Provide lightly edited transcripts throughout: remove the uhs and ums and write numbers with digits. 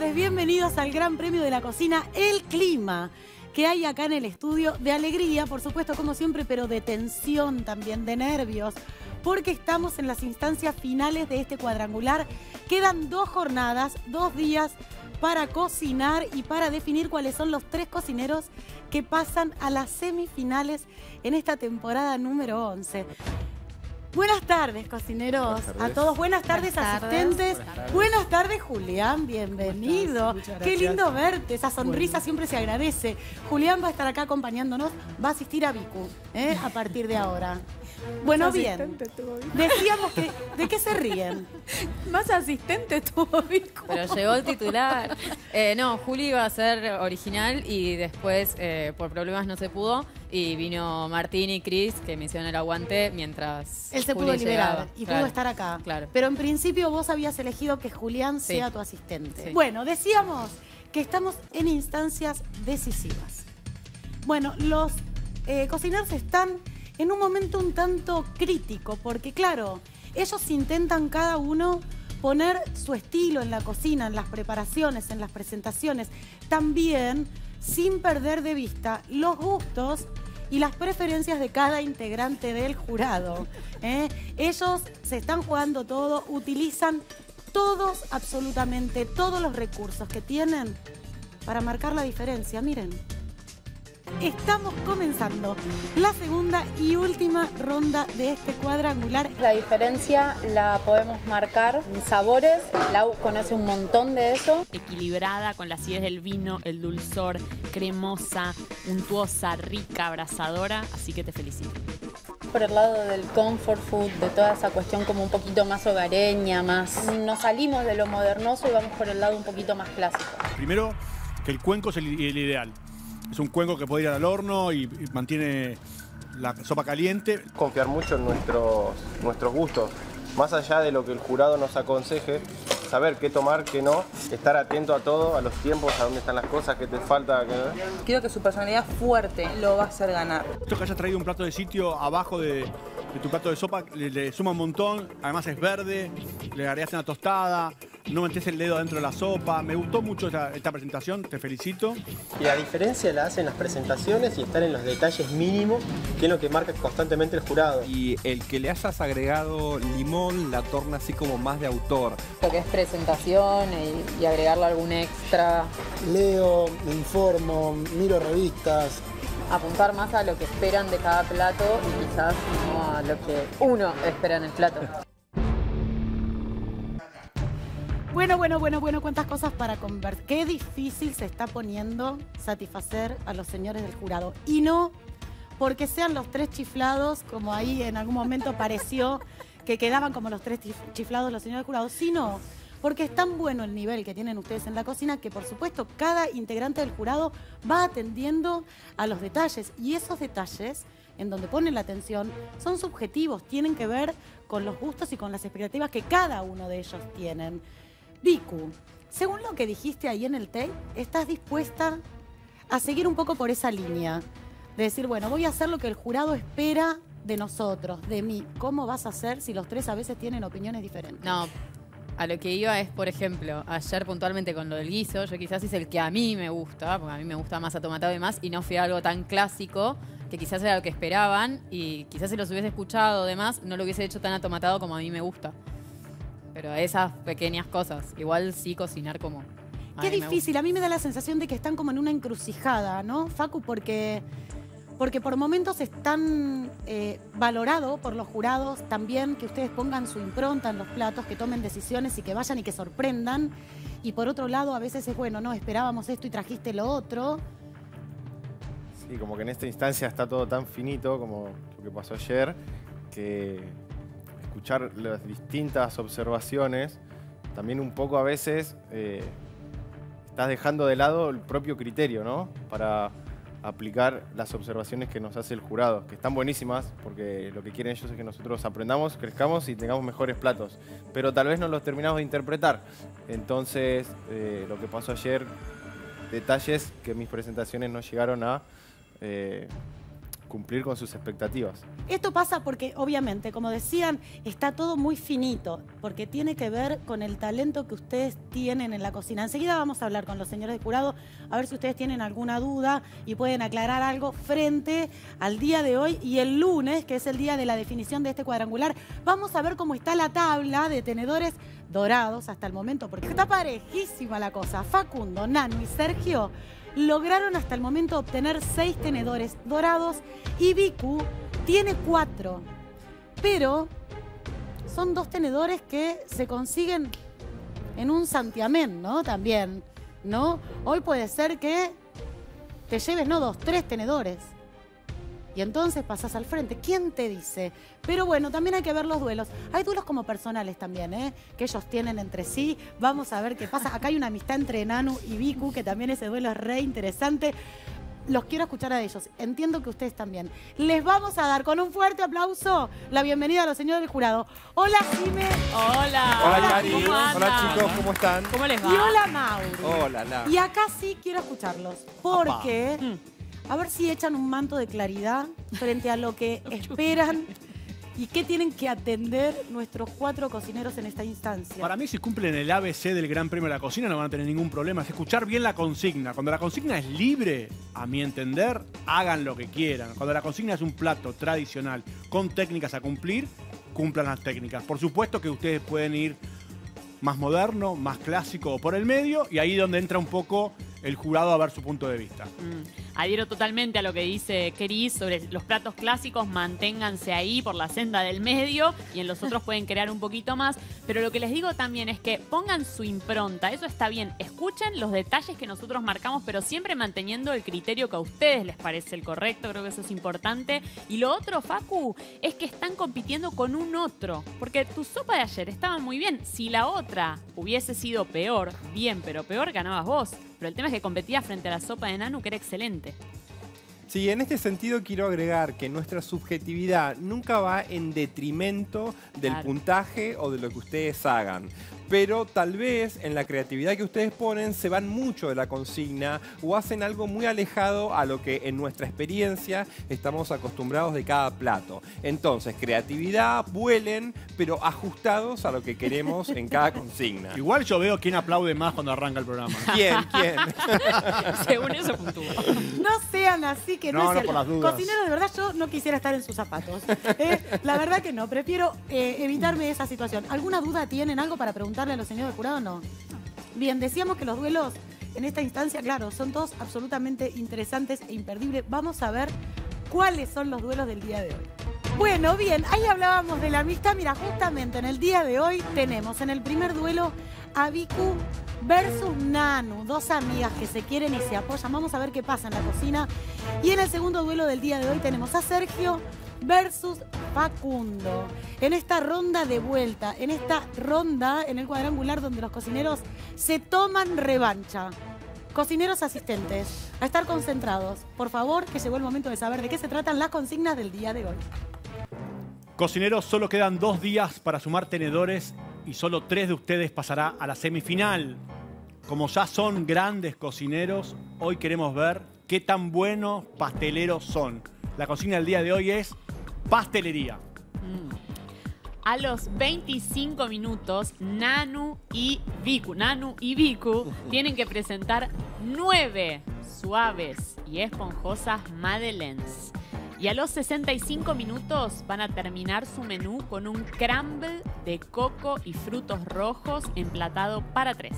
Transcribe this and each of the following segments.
tardes, bienvenidos al Gran Premio de la Cocina, el clima que hay acá en el estudio, de alegría, por supuesto, como siempre, pero de tensión también, de nervios, porque estamos en las instancias finales de este cuadrangular. Quedan 2 jornadas, 2 días para cocinar y para definir cuáles son los 3 cocineros que pasan a las semifinales en esta temporada número 11. Buenas tardes, cocineros, a todos. Buenas tardes, asistentes. Buenas tardes, Julián, bienvenido. Qué lindo verte, esa sonrisa siempre se agradece. Julián va a estar acá acompañándonos, va a asistir a Vicu a partir de ahora. Bueno, bien. Decíamos que... ¿De qué se ríen? Más asistente tuvo Vicu. Pero llegó el titular. No, Juli iba a ser original y después por problemas no se pudo. Y vino Martín y Cris, que me hicieron el aguante mientras él se pudo liberar y pudo estar acá. Claro. Pero en principio vos habías elegido que Julián sea tu asistente. Sí. Bueno, decíamos que estamos en instancias decisivas. Bueno, los cocineros están en un momento un tanto crítico, porque claro, ellos intentan cada uno poner su estilo en la cocina, en las preparaciones, en las presentaciones. También, sin perder de vista los gustos y las preferencias de cada integrante del jurado. Ellos se están jugando todo, utilizan todos, absolutamente todos los recursos que tienen para marcar la diferencia. Miren, estamos comenzando la segunda y última ronda de este cuadrangular. La diferencia la podemos marcar en sabores. Lau conoce un montón de eso. Equilibrada, con la acidez del vino, el dulzor, cremosa, untuosa, rica, abrazadora. Así que te felicito. Por el lado del comfort food, de toda esa cuestión como un poquito más hogareña, más... Nos salimos de lo modernoso y vamos por el lado un poquito más clásico. Primero, que el cuenco es el ideal. Es un cuenco que puede ir al horno y mantiene la sopa caliente. Confiar mucho en nuestros gustos. Más allá de lo que el jurado nos aconseje, saber qué tomar, qué no, estar atento a todo, a los tiempos, a dónde están las cosas, qué te falta. Quiero que su personalidad fuerte lo va a hacer ganar. Esto que hayas traído un plato de sitio abajo de tu plato de sopa le suma un montón. Además es verde, le agregas una tostada. No metés el dedo dentro de la sopa. Me gustó mucho esta presentación, te felicito. Y la diferencia la hacen las presentaciones y estar en los detalles mínimos, que es lo que marca constantemente el jurado. Y el que le hayas agregado limón la torna así como más de autor. Lo que es presentación y agregarle algún extra. Leo, me informo, miro revistas. Apuntar más a lo que esperan de cada plato y quizás no a lo que uno espera en el plato. Bueno, cuántas cosas para conversar. Qué difícil se está poniendo satisfacer a los señores del jurado. Y no porque sean los 3 chiflados, como ahí en algún momento pareció que quedaban como los 3 chiflados los señores del jurado, sino porque es tan bueno el nivel que tienen ustedes en la cocina que, por supuesto, cada integrante del jurado va atendiendo a los detalles. Y esos detalles, en donde ponen la atención, son subjetivos, tienen que ver con los gustos y con las expectativas que cada uno de ellos tienen. Vicu, según lo que dijiste ahí en el tape, estás dispuesta a seguir un poco por esa línea. De decir, bueno, voy a hacer lo que el jurado espera de nosotros, de mí. ¿Cómo vas a hacer si los 3 a veces tienen opiniones diferentes? No, a lo que iba es, por ejemplo, ayer puntualmente con lo del guiso, yo quizás hice el que a mí me gusta, porque a mí me gusta más atomatado y más, y no fui a algo tan clásico, que quizás era lo que esperaban, y quizás si los hubiese escuchado demás, no lo hubiese hecho tan atomatado como a mí me gusta. Pero esas pequeñas cosas. Igual sí cocinar como... Qué difícil. A mí me da la sensación de que están como en una encrucijada, ¿no, Facu? Porque por momentos están valorado por los jurados también que ustedes pongan su impronta en los platos, que tomen decisiones y que vayan y que sorprendan. Y por otro lado, a veces es, bueno, no, esperábamos esto y trajiste lo otro. Sí, como que en esta instancia está todo tan finito, como lo que pasó ayer, que... escuchar las distintas observaciones, también un poco a veces estás dejando de lado el propio criterio, ¿no? Para aplicar las observaciones que nos hace el jurado, que están buenísimas, porque lo que quieren ellos es que nosotros aprendamos, crezcamos y tengamos mejores platos, pero tal vez no los terminamos de interpretar. Entonces, lo que pasó ayer, detalles que mis presentaciones no llegaron cumplir con sus expectativas. Esto pasa porque, obviamente, como decían, está todo muy finito, porque tiene que ver con el talento que ustedes tienen en la cocina. Enseguida vamos a hablar con los señores de jurado, a ver si ustedes tienen alguna duda y pueden aclarar algo frente al día de hoy y el lunes, que es el día de la definición de este cuadrangular. Vamos a ver cómo está la tabla de tenedores dorados hasta el momento, porque está parejísima la cosa. Facundo, Nanu y Sergio lograron hasta el momento obtener 6 tenedores dorados y Vicu tiene 4. Pero son 2 tenedores que se consiguen en un santiamén, ¿no? También, ¿no? Hoy puede ser que te lleves, no 2, 3 tenedores. Y entonces pasás al frente. ¿Quién te dice? Pero bueno, también hay que ver los duelos. Hay duelos como personales también, ¿eh? Que ellos tienen entre sí. Vamos a ver qué pasa. Acá hay una amistad entre Nanu y Vicu, que también ese duelo es re interesante. Los quiero escuchar a ellos. Entiendo que ustedes también. Les vamos a dar con un fuerte aplauso la bienvenida a los señores del jurado. Hola, Cime. Hola. Hola, Cari. Hola, chicos. ¿Cómo están? ¿Cómo les va? Y hola, Mauri. Hola, la. Y acá sí quiero escucharlos. Porque... Opa. A ver si echan un manto de claridad frente a lo que esperan y qué tienen que atender nuestros 4 cocineros en esta instancia. Para mí, si cumplen el ABC del Gran Premio de la Cocina, no van a tener ningún problema. Es escuchar bien la consigna. Cuando la consigna es libre, a mi entender, hagan lo que quieran. Cuando la consigna es un plato tradicional con técnicas a cumplir, cumplan las técnicas. Por supuesto que ustedes pueden ir más moderno, más clásico o por el medio, y ahí es donde entra un poco el jurado a ver su punto de vista. Adhiero totalmente a lo que dice Cris sobre los platos clásicos, manténganse ahí por la senda del medio y en los otros pueden crear un poquito más. Pero lo que les digo también es que pongan su impronta, eso está bien. Escuchen los detalles que nosotros marcamos, pero siempre manteniendo el criterio que a ustedes les parece el correcto, creo que eso es importante. Y lo otro, Facu, es que están compitiendo con un otro, porque tu sopa de ayer estaba muy bien. Si la otra hubiese sido peor, bien, pero peor, ganabas vos. Pero el tema es que competía frente a la sopa de Nanu, que era excelente. Sí, en este sentido quiero agregar que nuestra subjetividad nunca va en detrimento del puntaje o de lo que ustedes hagan. Pero tal vez en la creatividad que ustedes ponen se van mucho de la consigna o hacen algo muy alejado a lo que en nuestra experiencia estamos acostumbrados de cada plato. Entonces, creatividad, vuelen, pero ajustados a lo que queremos en cada consigna. Igual yo veo quién aplaude más cuando arranca el programa. ¿Quién? Según eso puntúo. No sean así, que no es cierto. No, cocinero, de verdad, yo no quisiera estar en sus zapatos. La verdad que no, prefiero evitarme esa situación. ¿Alguna duda tienen? ¿Algo para preguntar? ¿Darle a los señores del jurado o no? Bien, decíamos que los duelos en esta instancia, claro, son todos absolutamente interesantes e imperdibles. Vamos a ver cuáles son los duelos del día de hoy. Bueno, bien, ahí hablábamos de la amistad. Mira, justamente en el día de hoy tenemos en el primer duelo a Vicu versus Nanu, dos amigas que se quieren y se apoyan. Vamos a ver qué pasa en la cocina. Y en el segundo duelo del día de hoy tenemos a Sergio versus Facundo. En esta ronda de vuelta, en esta ronda, en el cuadrangular donde los cocineros se toman revancha. Cocineros asistentes, a estar concentrados. Por favor, que llegó el momento de saber de qué se tratan las consignas del día de hoy. Cocineros, solo quedan 2 días para sumar tenedores y solo 3 de ustedes pasará a la semifinal. Como ya son grandes cocineros, hoy queremos ver qué tan buenos pasteleros son. La consigna del día de hoy es pastelería. A los 25 minutos, Nanu y Vicu tienen que presentar 9 suaves y esponjosas madeleines. Y a los 65 minutos van a terminar su menú con un crumble de coco y frutos rojos emplatado para 3.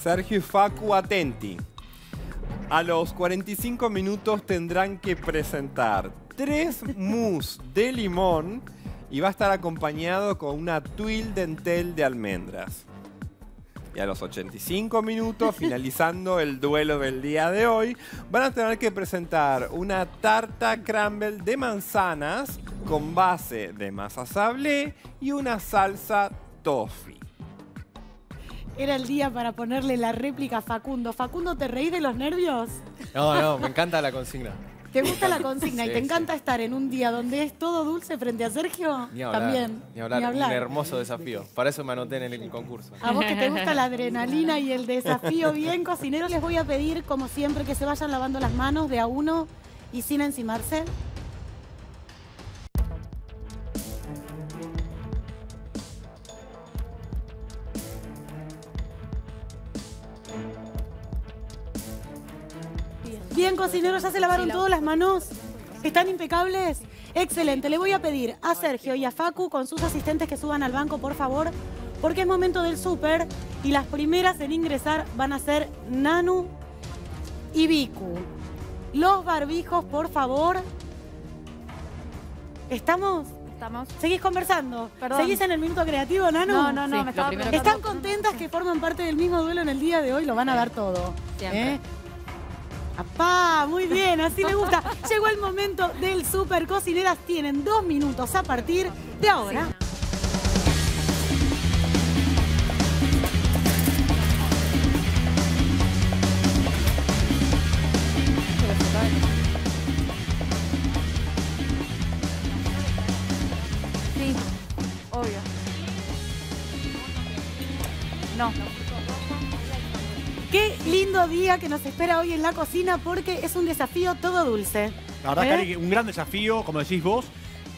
Sergio y Facu, atenti. A los 45 minutos tendrán que presentar 3 mousse de limón y va a estar acompañado con una tuile dentelle de almendras. Y a los 85 minutos, finalizando el duelo del día de hoy, van a tener que presentar una tarta crumble de manzanas con base de masa sablé y una salsa toffee. Era el día para ponerle la réplica a Facundo. Facundo, ¿te reís de los nervios? No, me encanta la consigna. ¿Te gusta la consigna? Sí, y te encanta estar en un día donde es todo dulce frente a Sergio. Ni hablar, también. Ni hablar. Un hermoso desafío. Para eso me anoté en el concurso. A vos que te gusta la adrenalina y el desafío. Bien, cocineros, les voy a pedir, como siempre, que se vayan lavando las manos de a uno. y sin encimarse. Bien, cocineros, ya se lavaron todas las manos. ¿Están impecables? Excelente. Le voy a pedir a Sergio y a Facu con sus asistentes que suban al banco, por favor, porque es momento del súper y las primeras en ingresar van a ser Nanu y Vicu. Los barbijos, por favor. ¿Estamos? Estamos. ¿Seguís conversando? Perdón. ¿Seguís en el minuto creativo, Nanu? No, sí, me estaba preguntando. ¿Están contentas que forman parte del mismo duelo en el día de hoy? Lo van a dar todo. Siempre. ¿Eh? ¡Apá! Muy bien, así me gusta. Llegó el momento del súper. Cocineras, tienen 2 minutos a partir de ahora. Sí. Día que nos espera hoy en la cocina porque es un desafío todo dulce. La verdad, Cari, un gran desafío, como decís vos.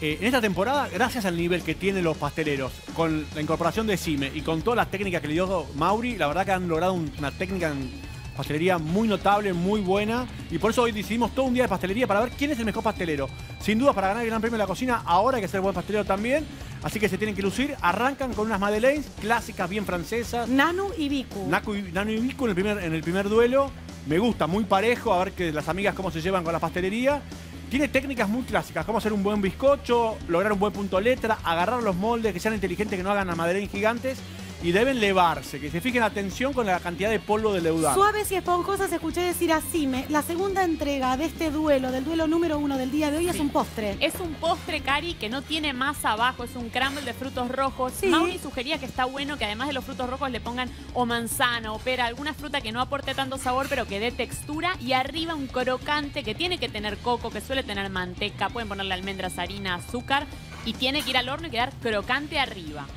En esta temporada, gracias al nivel que tienen los pasteleros, con la incorporación de Cime y con todas las técnicas que le dio Mauri, la verdad que han logrado una técnica en pastelería muy notable, muy buena. Y por eso hoy decidimos todo un día de pastelería para ver quién es el mejor pastelero. Sin duda, para ganar el Gran Premio de la Cocina, ahora hay que ser buen pastelero también. Así que se tienen que lucir. Arrancan con unas madeleines clásicas, bien francesas. Nanu y Vicu. Nanu y Vicu en el primer duelo. Me gusta, muy parejo. A ver que las amigas cómo se llevan con la pastelería. Tiene técnicas muy clásicas, como hacer un buen bizcocho, lograr un buen punto letra, agarrar los moldes, que sean inteligentes, que no hagan a madeleines gigantes. Y deben levarse, que se fijen atención con la cantidad de polvo de leudado. Suaves y esponjosas, escuché decir a Cime. La segunda entrega de este duelo, del duelo número 1 del día de hoy, sí. Es un postre. Es un postre, Cari, que no tiene masa abajo. Es un crumble de frutos rojos. Sí. Mauri sugería que está bueno que además de los frutos rojos le pongan o manzana o pera, alguna fruta que no aporte tanto sabor, pero que dé textura. Y arriba un crocante que tiene que tener coco, que suele tener manteca. Pueden ponerle almendras, harina, azúcar. Y tiene que ir al horno y quedar crocante arriba.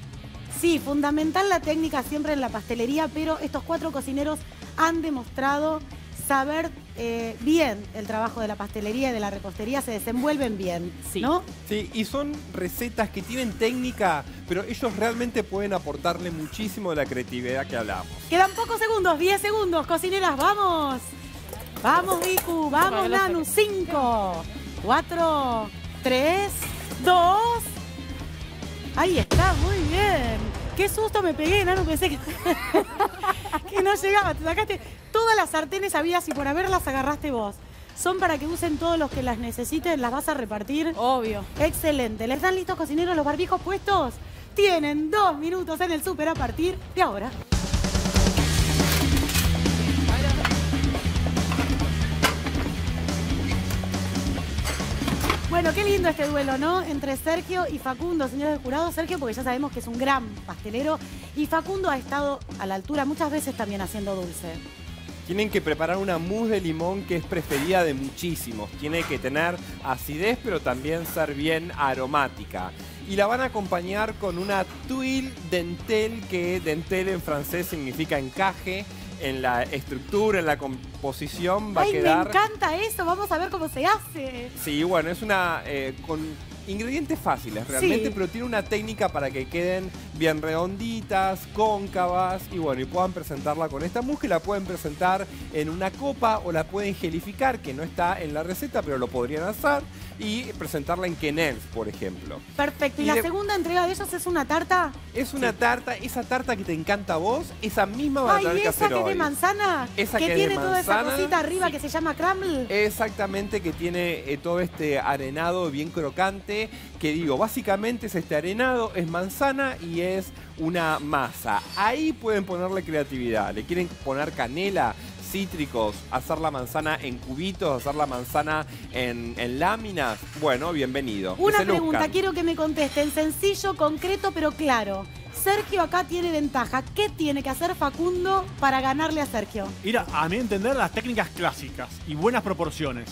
Sí, fundamental la técnica siempre en la pastelería, pero estos 4 cocineros han demostrado saber bien el trabajo de la pastelería y de la repostería, se desenvuelven bien, sí. ¿No? Sí, y son recetas que tienen técnica, pero ellos realmente pueden aportarle muchísimo de la creatividad que hablamos. Quedan pocos segundos, 10 segundos, cocineras, vamos. Vamos, Vicu, vamos, Nanu, 5, 4, 3, 2... Ahí está, muy bien. Qué susto me pegué, Nanu, pensé que, que no llegaba. Te sacaste todas las sartenes habidas y por haberlas agarraste vos. Son para que usen todos los que las necesiten, las vas a repartir. Obvio. Excelente. ¿Les dan listos, cocineros, los barbijos puestos? Tienen 2 minutos en el súper a partir de ahora. Bueno, qué lindo este duelo, ¿no? Entre Sergio y Facundo, señores del jurado. Sergio, porque ya sabemos que es un gran pastelero. Y Facundo ha estado a la altura muchas veces también haciendo dulce. Tienen que preparar una mousse de limón que es preferida de muchísimos. Tiene que tener acidez, pero también ser bien aromática. Y la van a acompañar con una tuile dentelle, que dentelle en francés significa encaje. En la estructura, en la composición va a quedar... ¡Ay, me encanta eso! Vamos a ver cómo se hace. Sí, bueno, es una... con ingredientes fáciles realmente, sí. Pero tiene una técnica para que queden bien redonditas, cóncavas y bueno, y puedan presentarla con esta mousse que la pueden presentar en una copa o la pueden gelificar, que no está en la receta, pero lo podrían hacer y presentarla en quenelles, por ejemplo. Perfecto. ¿Y la segunda entrega de ellos es una tarta? Es una tarta, esa tarta que te encanta a vos, esa misma va a tener que hacer hoy. Esa que es de manzana, esa que tiene toda esa cosita arriba que se llama crumble. Exactamente, que tiene todo este arenado bien crocante. Que digo, básicamente es este arenado, es manzana y es una masa. Ahí pueden ponerle creatividad. Le quieren poner canela, cítricos, hacer la manzana en cubitos, hacer la manzana en láminas. Bueno, bienvenido. Una pregunta, quiero que me contesten. Sencillo, concreto, pero claro. Sergio acá tiene ventaja. ¿Qué tiene que hacer Facundo para ganarle a Sergio? Mira, a mi entender, las técnicas clásicas y buenas proporciones.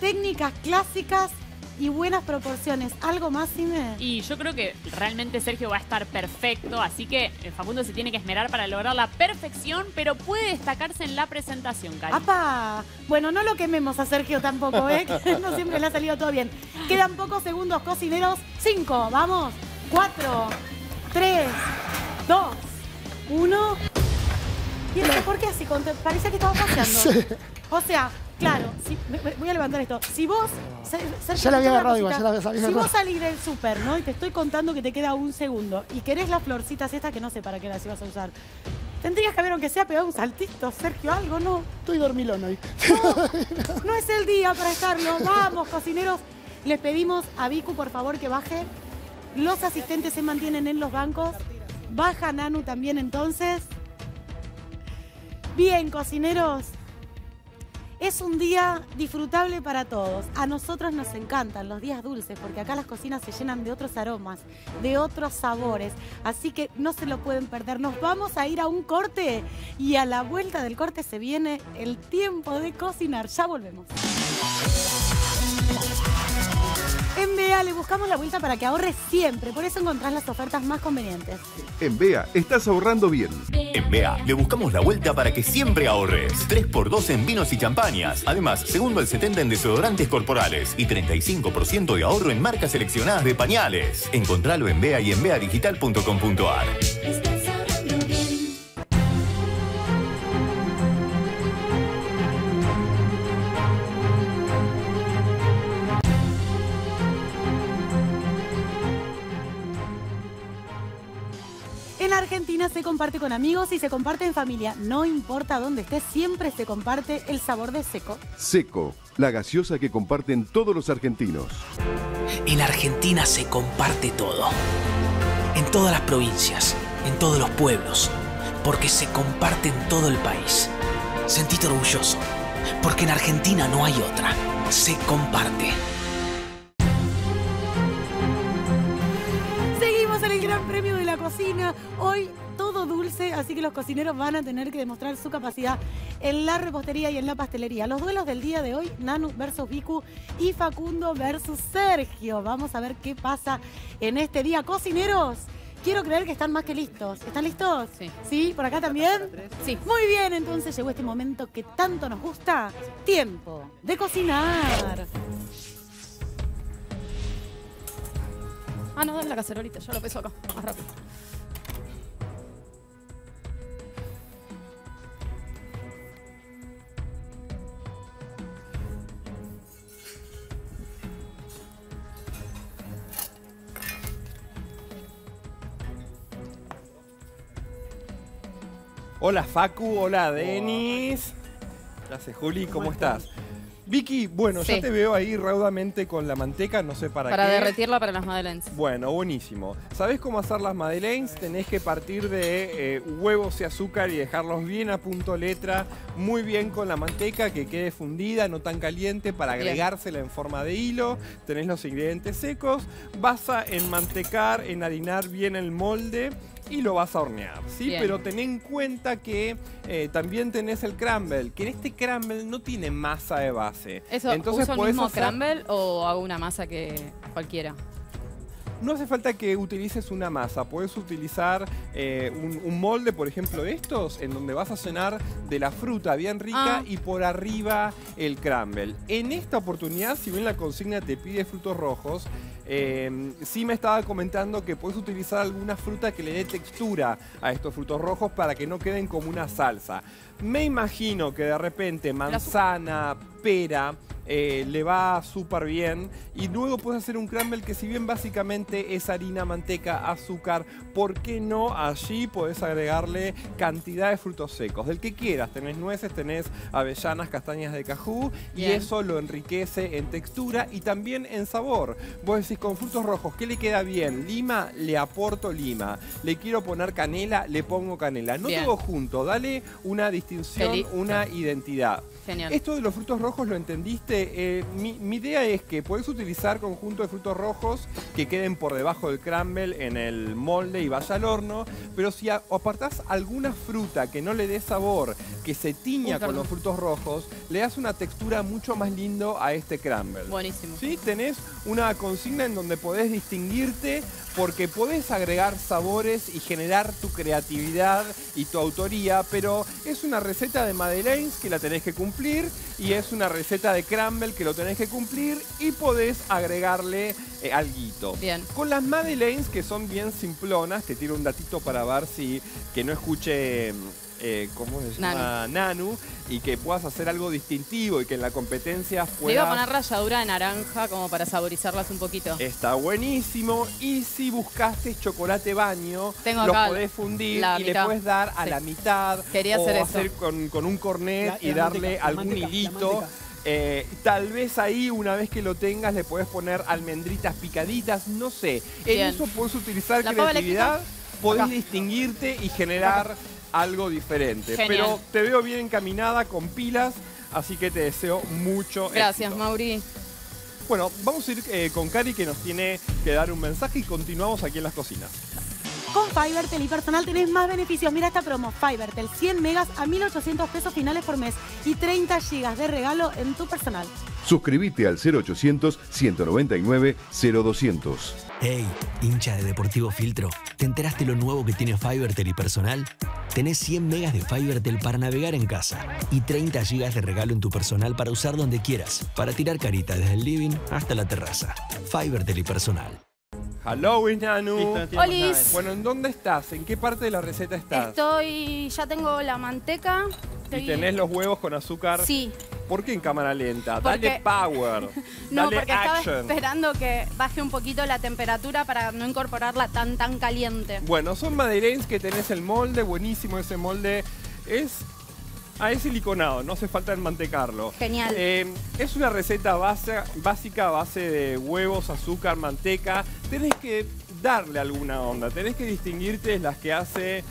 Técnicas clásicas y buenas proporciones. ¿Algo más, Cime? Y yo creo que realmente Sergio va a estar perfecto, así que Facundo se tiene que esmerar para lograr la perfección, pero puede destacarse en la presentación, Cari. ¡Apa! Bueno, no lo quememos a Sergio tampoco, ¿eh? No siempre le ha salido todo bien. Quedan pocos segundos, cocineros. 5, vamos. 4, 3, 2, 1... ¿Y eso por qué así? Parecía que estaba paseando. Sí. O sea, claro, si, voy a levantar esto. Si vos... Sergio, ya la había agarrado igual, ya la había salido. Si vos salís del súper, ¿no? Y te estoy contando que te queda un segundo y querés las florcitas estas que no sé para qué las ibas a usar. Tendrías que haber, aunque sea, pegado un saltito, Sergio, algo, ¿no? Estoy dormilón hoy. No, no es el día para estarlo. Vamos, cocineros. Les pedimos a Vicu, por favor, que baje. Los asistentes se mantienen en los bancos. Baja Nanu también, entonces. Bien, cocineros, es un día disfrutable para todos. A nosotros nos encantan los días dulces porque acá las cocinas se llenan de otros aromas, de otros sabores. Así que no se lo pueden perder. Nos vamos a ir a un corte y a la vuelta del corte se viene el tiempo de cocinar. Ya volvemos. En VEA le buscamos la vuelta para que ahorres siempre. Por eso encontrás las ofertas más convenientes. En VEA estás ahorrando bien. En VEA le buscamos la vuelta para que siempre ahorres. 3x2 en vinos y champañas. Además, segundo al 70 en desodorantes corporales. Y 35% de ahorro en marcas seleccionadas de pañales. Encontralo en VEA y en veadigital.com.ar. Argentina se comparte con amigos y se comparte en familia. No importa dónde estés, siempre se comparte el sabor de Seco. Seco, la gaseosa que comparten todos los argentinos. En Argentina se comparte todo. En todas las provincias, en todos los pueblos, porque se comparte en todo el país. Sentite orgulloso, porque en Argentina no hay otra. Se comparte. Gran Premio de la Cocina, hoy todo dulce, así que los cocineros van a tener que demostrar su capacidad en la repostería y en la pastelería. Los duelos del día de hoy, Nanu versus Vicu y Facundo versus Sergio. Vamos a ver qué pasa en este día. Cocineros, quiero creer que están más que listos. ¿Están listos? Sí. ¿Sí? ¿Por acá también? Sí. Muy bien, entonces llegó este momento que tanto nos gusta. Tiempo de cocinar. Ah, no, dame la cacerolita, yo lo peso acá, más rápido. Hola Facu, hola Denis. Gracias Juli, ¿cómo estás? Vicky, bueno, sí, ya te veo ahí raudamente con la manteca, no sé para qué. Para derretirla para las madeleines. Bueno, buenísimo. ¿Sabés cómo hacer las madeleines? Tenés que partir de huevos y azúcar y dejarlos bien a punto letra, muy bien con la manteca, que quede fundida, no tan caliente, para agregársela en forma de hilo. Tenés los ingredientes secos, vas a enmantecar, enharinar bien el molde y lo vas a hornear, ¿sí? Bien. Pero ten en cuenta que también tenés el crumble, que en este crumble no tiene masa de base. Eso, entonces, ¿uso el mismo crumble o hago una masa que cualquiera? No hace falta que utilices una masa, puedes utilizar un molde, por ejemplo, de estos, en donde vas a llenar de la fruta bien rica y por arriba el crumble. En esta oportunidad, si bien la consigna te pide frutos rojos, sí me estaba comentando que puedes utilizar alguna fruta que le dé textura a estos frutos rojos para que no queden como una salsa. Me imagino que de repente manzana, pera... le va súper bien y luego puedes hacer un crumble que si bien básicamente es harina, manteca, azúcar, ¿por qué no? Allí podés agregarle cantidad de frutos secos, del que quieras, tenés nueces, tenés avellanas, castañas de cajú y eso lo enriquece en textura y también en sabor. Vos decís con frutos rojos, ¿qué le queda bien? Lima, le aporto lima, le quiero poner canela, le pongo canela, no todo junto, dale una distinción, una identidad. Genial. Esto de los frutos rojos lo entendiste. Mi idea es que podés utilizar conjunto de frutos rojos que queden por debajo del crumble en el molde y vaya al horno, pero si apartás alguna fruta que no le dé sabor, que se tiña con los frutos rojos, le das una textura mucho más lindo a este crumble. Buenísimo. ¿Sí? Tenés una consigna en donde podés distinguirte porque podés agregar sabores y generar tu creatividad y tu autoría, pero es una receta de madeleines que la tenés que cumplir y es una receta de crumble que lo tenés que cumplir y podés agregarle alguito. Bien. Con las madeleines, que son bien simplonas, te tiro un datito para ver si que no escuche... ¿cómo se llama? Nanu, y que puedas hacer algo distintivo y que en la competencia puedas... Le iba a poner ralladura de naranja como para saborizarlas un poquito. Está buenísimo. Y si buscaste chocolate baño, lo podés fundir y le podés dar a la mitad. Quería hacer eso. O hacer con un cornet y darle algún hilito. Tal vez ahí, una vez que lo tengas, le podés poner almendritas picaditas, no sé. En eso podés utilizar creatividad, podés distinguirte y generar... algo diferente. Genial. Pero te veo bien encaminada con pilas, así que te deseo mucho Gracias, éxito. Mauri. Bueno, vamos a ir con Cari, que nos tiene que dar un mensaje, y continuamos aquí en Las Cocinas. Con Fibertel y Personal tenés más beneficios. Mira esta promo. Fibertel, 100 megas a 1.800 pesos finales por mes y 30 gigas de regalo en tu Personal. Suscribite al 0800-199-0200. Hey, hincha de Deportivo Filtro, ¿te enteraste lo nuevo que tiene Fibertel y Personal? Tenés 100 megas de Fibertel para navegar en casa y 30 gigas de regalo en tu Personal para usar donde quieras, para tirar carita desde el living hasta la terraza. Fibertel y Personal. Halloween, Nanu. Olis. Bueno, ¿en dónde estás? ¿En qué parte de la receta estás? Estoy... ya tengo la manteca. Estoy... ¿Y tenés los huevos con azúcar? Sí. ¿Por qué en cámara lenta? Dale power. No, dale porque action. Estaba esperando que baje un poquito la temperatura para no incorporarla tan caliente. Bueno, son madeleines que tenés el molde. Buenísimo ese molde. Es siliconado, no hace falta enmantecarlo. Genial. Es una receta básica a base de huevos, azúcar, manteca. Tenés que darle alguna onda, tenés que distinguirte las que hace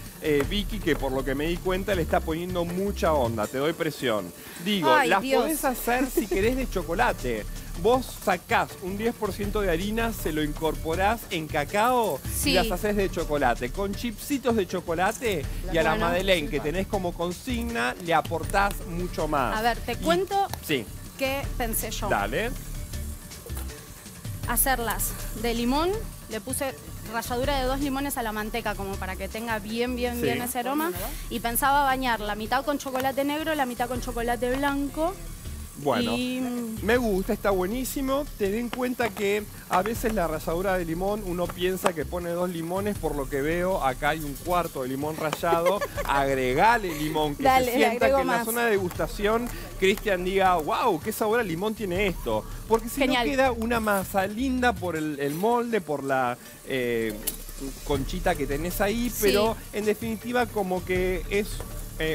Vicky, que por lo que me di cuenta le está poniendo mucha onda. Te doy presión. Digo, ay, las Dios. Podés hacer si querés de chocolate. Vos sacás un 10% de harina, se lo incorporás en cacao y las haces de chocolate. Con chipsitos de chocolate y a la madeleine que tenés como consigna le aportás mucho más. A ver, te cuento qué pensé yo. Dale. Hacerlas de limón. Le puse ralladura de 2 limones a la manteca como para que tenga bien ese aroma. Y pensaba bañar la mitad con chocolate negro, la mitad con chocolate blanco. Bueno, me gusta, está buenísimo. Ten en cuenta que a veces la ralladura de limón, uno piensa que pone 2 limones, por lo que veo acá hay 1/4 de limón rallado. Agregale limón, que se sienta que en la zona de degustación Christian diga, wow, qué sabor a limón tiene esto. Porque si no queda una masa linda por el molde, por la... conchita que tenés ahí, pero en definitiva como que es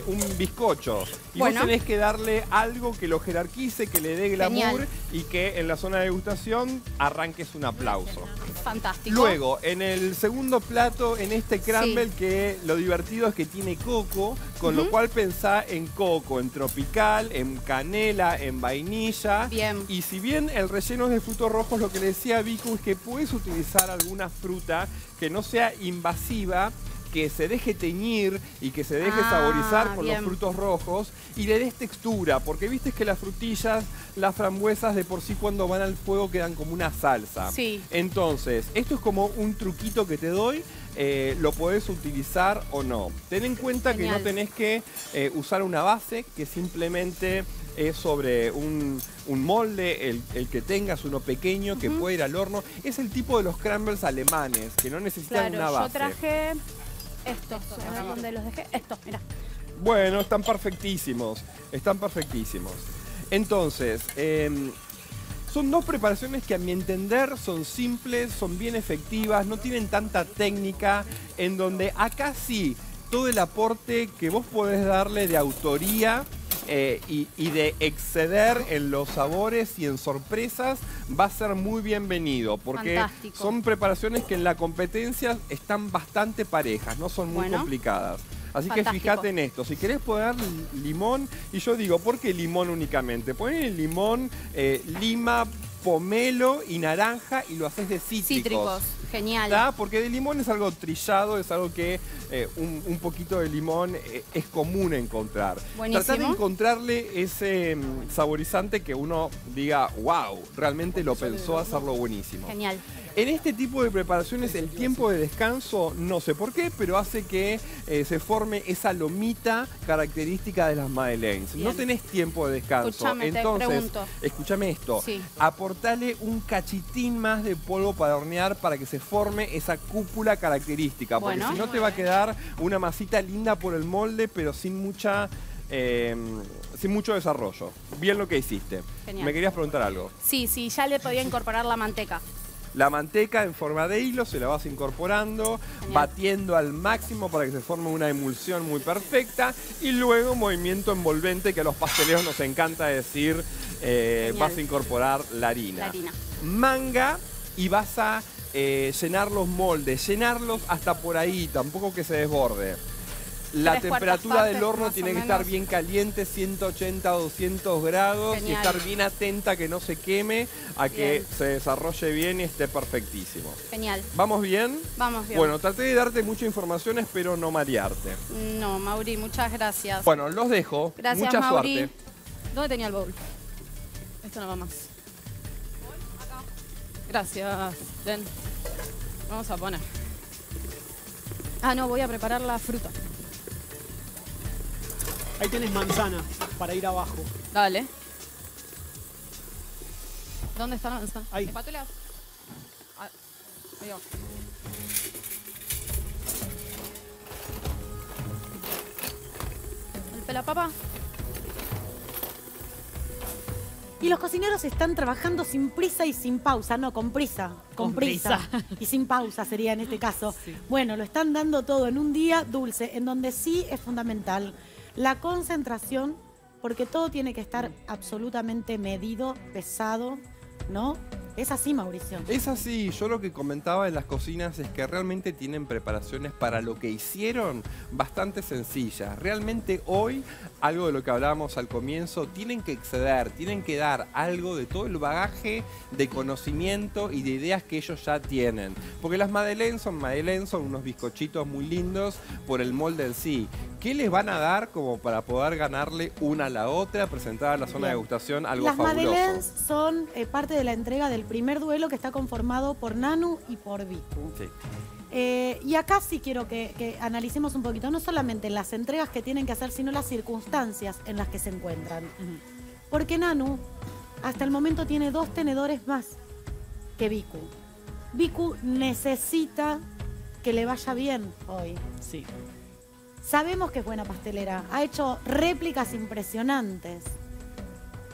un bizcocho. Y vos tenés que darle algo que lo jerarquice, que le dé glamour y que en la zona de degustación arranques un aplauso. Fantástico. Luego, en el segundo plato, en este crumble, que lo divertido es que tiene coco, con lo cual pensá en coco, en tropical, en canela, en vainilla. Bien. Y si bien el relleno es de frutos rojos, lo que le decía Vicu es que puedes utilizar alguna fruta que no sea invasiva, que se deje teñir y que se deje saborizar por los frutos rojos y le des textura, porque viste que las frutillas, las frambuesas de por sí cuando van al fuego quedan como una salsa. Sí. Entonces, esto es como un truquito que te doy, lo podés utilizar o no. Ten en cuenta que no tenés que usar una base, que simplemente... es sobre un molde, el que tengas, uno pequeño, que puede ir al horno. Es el tipo de los crumbles alemanes, que no necesitan una base. Yo traje estos, ahora donde los dejé, estos, mirá. Bueno, están perfectísimos, están perfectísimos. Entonces, son 2 preparaciones que a mi entender son simples, son bien efectivas, no tienen tanta técnica, en donde acá sí, todo el aporte que vos podés darle de autoría, y de exceder en los sabores y en sorpresas va a ser muy bienvenido, porque son preparaciones que en la competencia están bastante parejas, no son muy complicadas. Así que fíjate en esto, si querés poner limón, y yo digo, ¿por qué limón únicamente? Ponen el limón, lima, pomelo y naranja y lo haces de cítricos. Genial. ¿Tá? Porque el limón es algo trillado, es algo que un poquito de limón es común encontrar. Buenísimo. Tratar de encontrarle ese saborizante que uno diga, wow, realmente lo pensó hacerlo buenísimo. Genial. En este tipo de preparaciones el tiempo de descanso, no sé por qué, pero hace que se forme esa lomita característica de las madeleines. Bien. No tenés tiempo de descanso. Escuchame, entonces, te pregunto. Escúchame esto. Sí. Aportale un cachitín más de polvo para hornear para que se forme esa cúpula característica. Bueno. Porque si no te va a quedar una masita linda por el molde, pero sin mucha... sin mucho desarrollo. Bien lo que hiciste. Genial. ¿Me querías preguntar algo? Sí, sí, ya le podía incorporar la manteca. La manteca en forma de hilo se la vas incorporando, genial, batiendo al máximo para que se forme una emulsión muy perfecta y luego movimiento envolvente que a los pasteleros nos encanta decir, vas a incorporar la harina. Manga y vas a llenar los moldes, llenarlos hasta por ahí, tampoco que se desborde. La temperatura del horno tiene que estar bien caliente, 180 a 200 grados. Genial. Y estar bien atenta a que no se queme, a que se desarrolle bien y esté perfectísimo. Genial. ¿Vamos bien? Vamos bien. Bueno, traté de darte mucha información, espero no marearte. No, Mauri, muchas gracias. Bueno, los dejo. Gracias, mucha Mauri. Suerte. ¿Dónde tenía el bowl? Esto no va más. Acá. Gracias. Ven. Vamos a poner. Ah, no, voy a preparar la fruta. Ahí tenés manzana para ir abajo. Dale. ¿Dónde está la manzana? Ahí. ¿Espátula? Ah, ahí va. ¿El pelapapa? Y los cocineros están trabajando sin prisa y sin pausa. No, con prisa. Con prisa. Y sin pausa sería en este caso. Sí. Bueno, lo están dando todo en un día dulce, en donde sí es fundamental la concentración, porque todo tiene que estar absolutamente medido, pesado, ¿no? Es así, Mauricio. Es así. Yo lo que comentaba en las cocinas es que realmente tienen preparaciones para lo que hicieron bastante sencillas. Realmente hoy, algo de lo que hablábamos al comienzo, tienen que exceder, tienen que dar algo de todo el bagaje de conocimiento y de ideas que ellos ya tienen. Porque las madeleines son unos bizcochitos muy lindos por el molde en sí. ¿Qué les van a dar como para poder ganarle una a la otra, presentar a la zona de degustación algo fabuloso? Las madeleines son parte de la entrega del primer duelo que está conformado por Nanu y por Vicu. Sí. Y acá sí quiero que analicemos un poquito, no solamente las entregas que tienen que hacer, sino las circunstancias en las que se encuentran. Porque Nanu hasta el momento tiene dos tenedores más que Vicu. Vicu necesita que le vaya bien hoy. Sí. Sabemos que es buena pastelera, ha hecho réplicas impresionantes.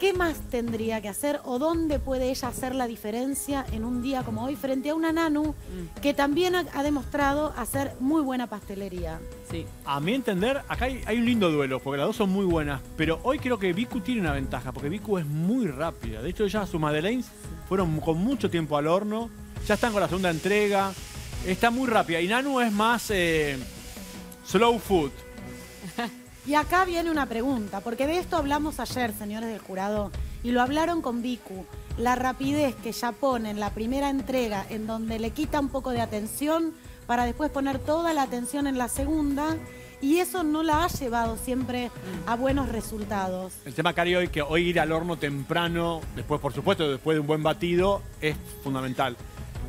¿Qué más tendría que hacer o dónde puede ella hacer la diferencia en un día como hoy frente a una Nanu que también ha demostrado hacer muy buena pastelería? Sí. A mi entender, acá hay un lindo duelo, porque las dos son muy buenas, pero hoy creo que Vicu tiene una ventaja, porque Vicu es muy rápida. De hecho, ya sus madeleines fueron con mucho tiempo al horno, ya están con la segunda entrega, está muy rápida. Y Nanu es más slow food. Y acá viene una pregunta, porque de esto hablamos ayer, señores del jurado, y lo hablaron con Vicu. La rapidez que ya pone en la primera entrega, en donde le quita un poco de atención, para después poner toda la atención en la segunda, y eso no la ha llevado siempre a buenos resultados. El tema, Cari, hoy que hoy ir al horno temprano, después, por supuesto, después de un buen batido, es fundamental.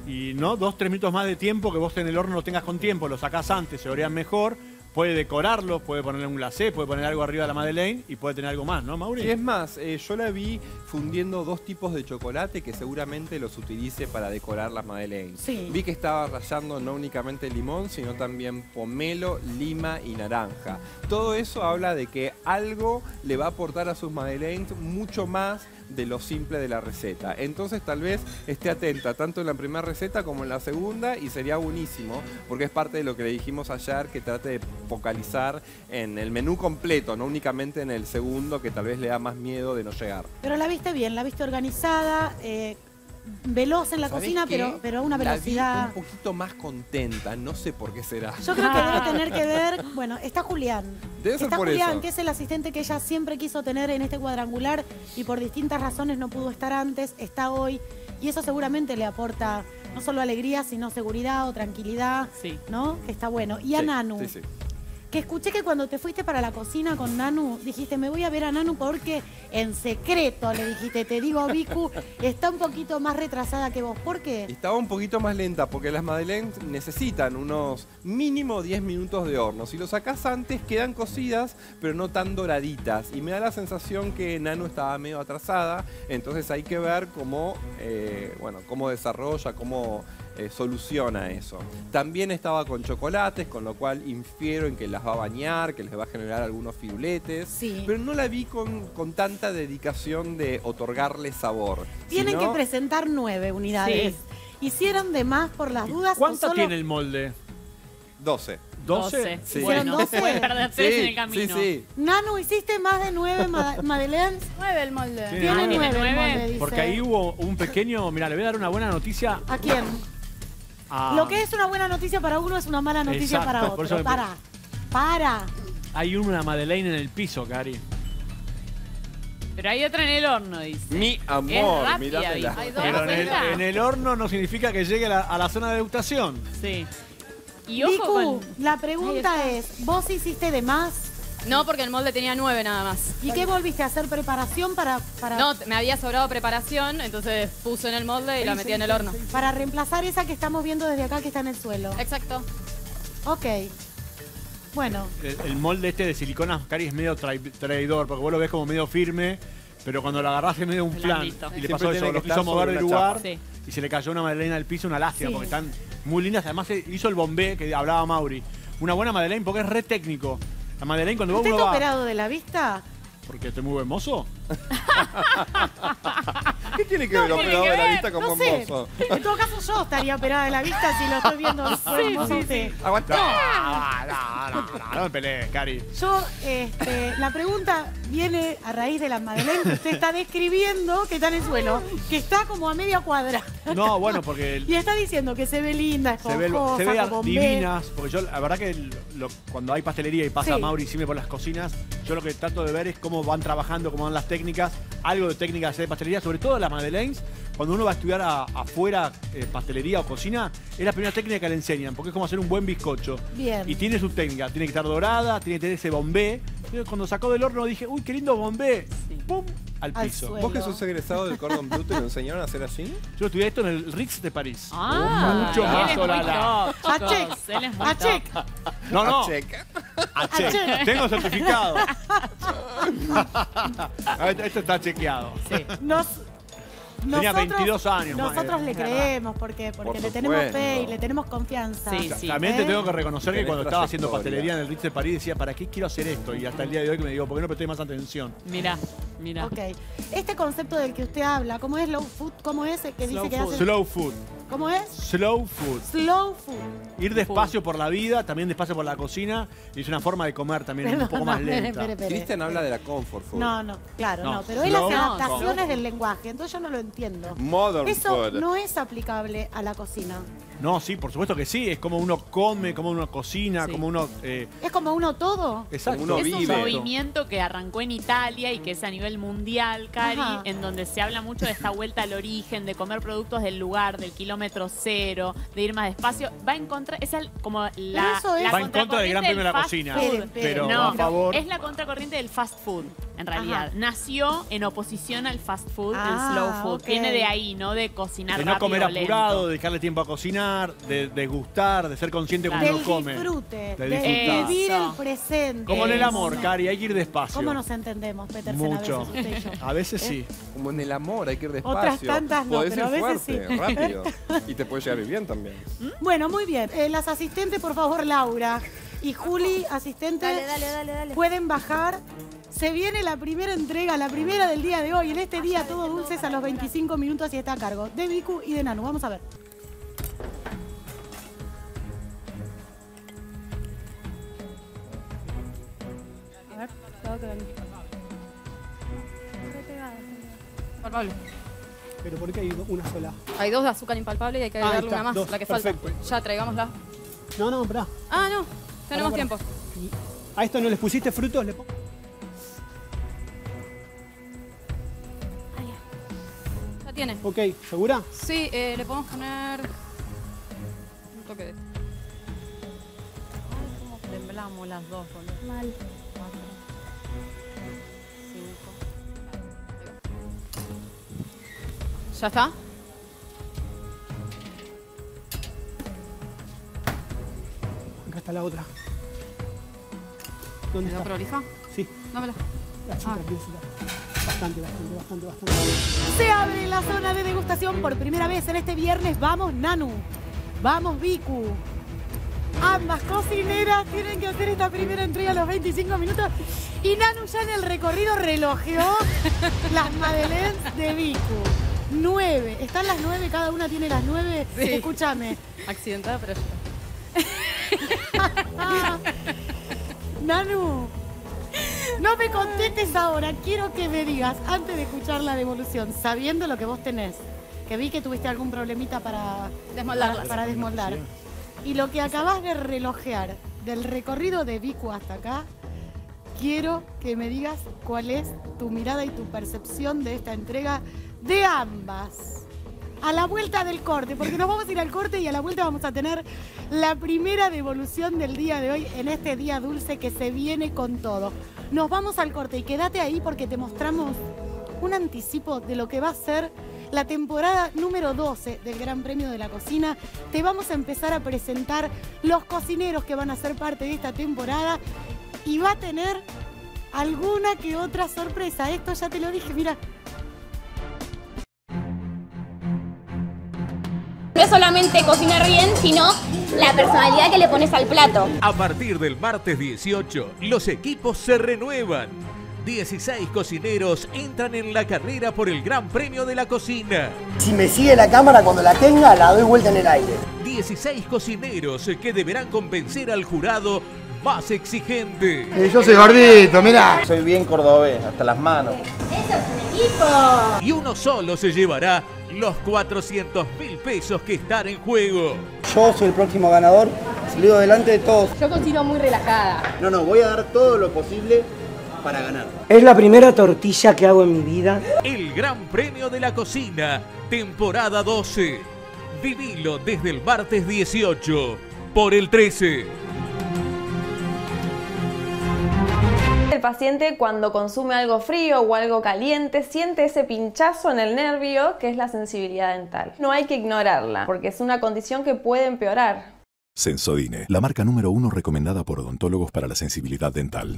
Y no, 2, 3 minutos más de tiempo, que vos en el horno lo tengas con tiempo, lo sacás antes, se orean mejor. Puede decorarlo, puede ponerle un glacé, puede poner algo arriba de la madeleine y puede tener algo más, ¿no, Mauri? Y es más, yo la vi fundiendo dos tipos de chocolate que seguramente los utilice para decorar las madeleines. Sí. Vi que estaba rallando no únicamente limón, sino también pomelo, lima y naranja. Todo eso habla de que algo le va a aportar a sus madeleines mucho más de lo simple de la receta. Entonces tal vez esté atenta tanto en la primera receta como en la segunda y sería buenísimo, porque es parte de lo que le dijimos ayer, que trate de focalizar en el menú completo, no únicamente en el segundo, que tal vez le da más miedo de no llegar. Pero la viste bien, la viste organizada, veloz en la cocina, pero a una velocidad... La vi un poquito más contenta, no sé por qué será. Yo creo que debe tener que ver... Bueno, está Julián. Debe ser por eso. Está Julián, que es el asistente que ella siempre quiso tener en este cuadrangular y por distintas razones no pudo estar antes, está hoy. Y eso seguramente le aporta no solo alegría, sino seguridad o tranquilidad, sí, ¿no? Que está bueno. Y a Nanu, que escuché que cuando te fuiste para la cocina con Nanu, dijiste, me voy a ver a Nanu porque en secreto le dijiste, te digo, Vicu, está un poquito más retrasada que vos. ¿Por qué? Estaba un poquito más lenta porque las madeleines necesitan unos mínimo 10 minutos de horno. Si lo sacás antes, quedan cocidas, pero no tan doraditas. Y me da la sensación que Nanu estaba medio atrasada, entonces hay que ver cómo, bueno, cómo desarrolla, cómo... soluciona eso. También estaba con chocolates, con lo cual infiero en que las va a bañar, que les va a generar algunos firuletes, sí, pero no la vi con tanta dedicación de otorgarle sabor. Tienen que presentar 9 unidades. Sí. ¿Hicieron de más por las dudas? ¿Cuánto tiene el molde? 12. 12. Sí. Bueno, 12. Pueden perder 3 en el camino. Sí, sí. Nanu, ¿hiciste más de 9 madeleines? 9 el molde. Sí. Tiene 9. Porque ahí hubo un pequeño... Mirá, le voy a dar una buena noticia. ¿A quién? Lo que es una buena noticia para uno es una mala noticia para otro. Por eso para. Hay una madeleine en el piso, Cari. Pero hay otra en el horno, dice. Mi amor, mirátela. Pero en el horno no significa que llegue a la zona de degustación. Sí. Y ojo, Vicu, la pregunta es, ¿vos hiciste de más? No, porque el molde tenía 9 nada más. ¿Y qué volviste a hacer? ¿Preparación para...? No, me había sobrado preparación, entonces puse en el molde y la metí en el horno. Para reemplazar esa que estamos viendo desde acá que está en el suelo. Exacto. Ok. Bueno. El molde este de silicona, Cari, es medio traidor, porque vos lo ves como medio firme, pero cuando lo agarrás es medio un flan. Y le pasó eso, lo quiso mover del lugar y se le cayó una madeleine al piso, una lástima, porque están muy lindas. Además hizo el bombé que hablaba Mauri. Una buena madeleine porque es re técnico. La madeleine cuando ¿Usted está operado de la vista? Porque estoy muy buen mozo. ¿Qué tiene que ver operado de la vista con buen mozo? En todo caso yo estaría operada de la vista si lo estoy viendo. Sí. Aguantá. No me pelees, Cari. Yo, la pregunta viene a raíz de las madeleines que usted está describiendo, que está en el suelo, que está como a media cuadra. No, bueno, porque... Y está diciendo que se ve linda, esponjosa, se ve divinas, porque yo, la verdad que cuando hay pastelería y pasa Mauri y Cime por las cocinas, yo lo que trato de ver es cómo van trabajando, cómo van las técnicas, algo de técnicas de pastelería, sobre todo las madeleines. Cuando uno va a estudiar afuera pastelería o cocina, es la primera técnica que le enseñan, porque es como hacer un buen bizcocho. Bien. Y tiene su técnica, tiene que estar dorada, tiene que tener ese bombé. Cuando sacó del horno dije, uy, qué lindo bombé. ¡Pum! Al piso. Suelo. ¿Vos que sos egresado del Cordon Bleu te lo enseñaron a hacer así? Yo estudié esto en el Ritz de París. ¡Ah! Mucho más orala. ¡A check! No. ¡A check! Tengo certificado. Esto está chequeado. Sí. Tenía 22 años. Nosotros le creemos porque le tenemos fe y le tenemos confianza. Sí, también te tengo que reconocer que cuando estaba haciendo pastelería en el Ritz de París decía, ¿para qué quiero hacer esto? Y hasta el día de hoy que me digo, ¿por qué no presté más atención? Mirá. Ok. Este concepto del que usted habla, ¿cómo es slow food? ¿Cómo es el que dice que hace? Slow food. ¿Cómo es? Slow food. Slow food. Ir despacio por la vida, también despacio por la cocina. Y es una forma de comer también un poco más lenta. Christian habla de la comfort food. No, claro. Pero él hace adaptaciones del lenguaje, entonces yo no lo entiendo. Modern food. Eso no es aplicable a la cocina. No, sí, por supuesto que sí. Es como uno come, como uno cocina, como uno... Es como uno todo. Exacto. Uno vive. Es un movimiento que arrancó en Italia y que es a nivel mundial, Cari, en donde se habla mucho de esta vuelta al origen, de comer productos del lugar, del kilómetro cero, de ir más despacio. Va en contra... Va en contra del Gran Premio de la Cocina. Pero a favor... Es la contracorriente del fast food, en realidad. Nació en oposición al fast food, el slow food. Viene de ahí, ¿no? De cocinar rápido, de no comer apurado, de dejarle tiempo a cocinar, de gustar, de ser consciente cuando uno come. De vivir el presente. Como en el amor, Cari, hay que ir despacio. ¿Cómo nos entendemos, Petersen? Mucho. A veces sí. Como en el amor, hay que ir despacio. Otras tantas no, podés pero ir a veces fuerte, sí. Rápido. Y te puede llegar bien también. Bueno, muy bien. Las asistentes, por favor, Laura y Juli, asistentes, dale. Pueden bajar. Se viene la primera entrega, la primera del día de hoy. En este día, todo dulces a los 25 minutos y está a cargo de Vicu y de Nanu. Vamos a ver. Impalpable. Pero ¿por qué hay una sola? Hay 2 de azúcar impalpable y hay que agregarle una más, la que falta. Ya traigámosla. No, pará. No, tenemos tiempo. ¿A esto no les pusiste frutos? Ya tiene. Ok, ¿segura? Sí, le podemos poner un toque de... Ay, cómo temblamos las dos, boludo. Mal. 4, 5. ¿Ya está? Acá está la otra. ¿Dónde está? ¿La prolija? Sí. Dámela. La chica, bastante. Se abre la zona de degustación por primera vez en este viernes. Vamos, Nanu. Vamos, Vicu. Ambas cocineras tienen que hacer esta primera entrega a los 25 minutos. Y Nanu ya en el recorrido relojeó las madeleines de Vicu. 9. Están las 9, cada una tiene las 9. Sí. Escúchame. Accidentada, pero yo. Nanu. No me contestes ahora, quiero que me digas, antes de escuchar la devolución, sabiendo lo que vos tenés, que vi que tuviste algún problemita para desmoldar, y lo que acabás de relojear del recorrido de Vicu hasta acá, quiero que me digas cuál es tu mirada y tu percepción de esta entrega de ambas. A la vuelta del corte, porque nos vamos a ir al corte y a la vuelta vamos a tener la primera devolución del día de hoy en este día dulce que se viene con todo. Nos vamos al corte y quédate ahí porque te mostramos un anticipo de lo que va a ser la temporada número 12 del Gran Premio de la Cocina. Te vamos a empezar a presentar los cocineros que van a ser parte de esta temporada y va a tener alguna que otra sorpresa. Esto ya te lo dije, mira. No es solamente cocinar bien, sino la personalidad que le pones al plato. A partir del martes 18, los equipos se renuevan. 16 cocineros entran en la carrera por el Gran Premio de la Cocina. Si me sigue la cámara, cuando la tenga, la doy vuelta en el aire. 16 cocineros que deberán convencer al jurado más exigente. Yo soy gordito, mirá. Soy bien cordobés, hasta las manos. ¡Eso es un equipo! Y uno solo se llevará los 400.000 pesos que están en juego. Yo soy el próximo ganador, salido delante de todos. Yo cocino muy relajada. No, voy a dar todo lo posible para ganar. Es la primera tortilla que hago en mi vida. El Gran Premio de la Cocina, temporada 12. Vivilo desde el martes 18, por el 13. El paciente, cuando consume algo frío o algo caliente, siente ese pinchazo en el nervio que es la sensibilidad dental. No hay que ignorarla, porque es una condición que puede empeorar. Sensodyne, la marca número 1 recomendada por odontólogos para la sensibilidad dental.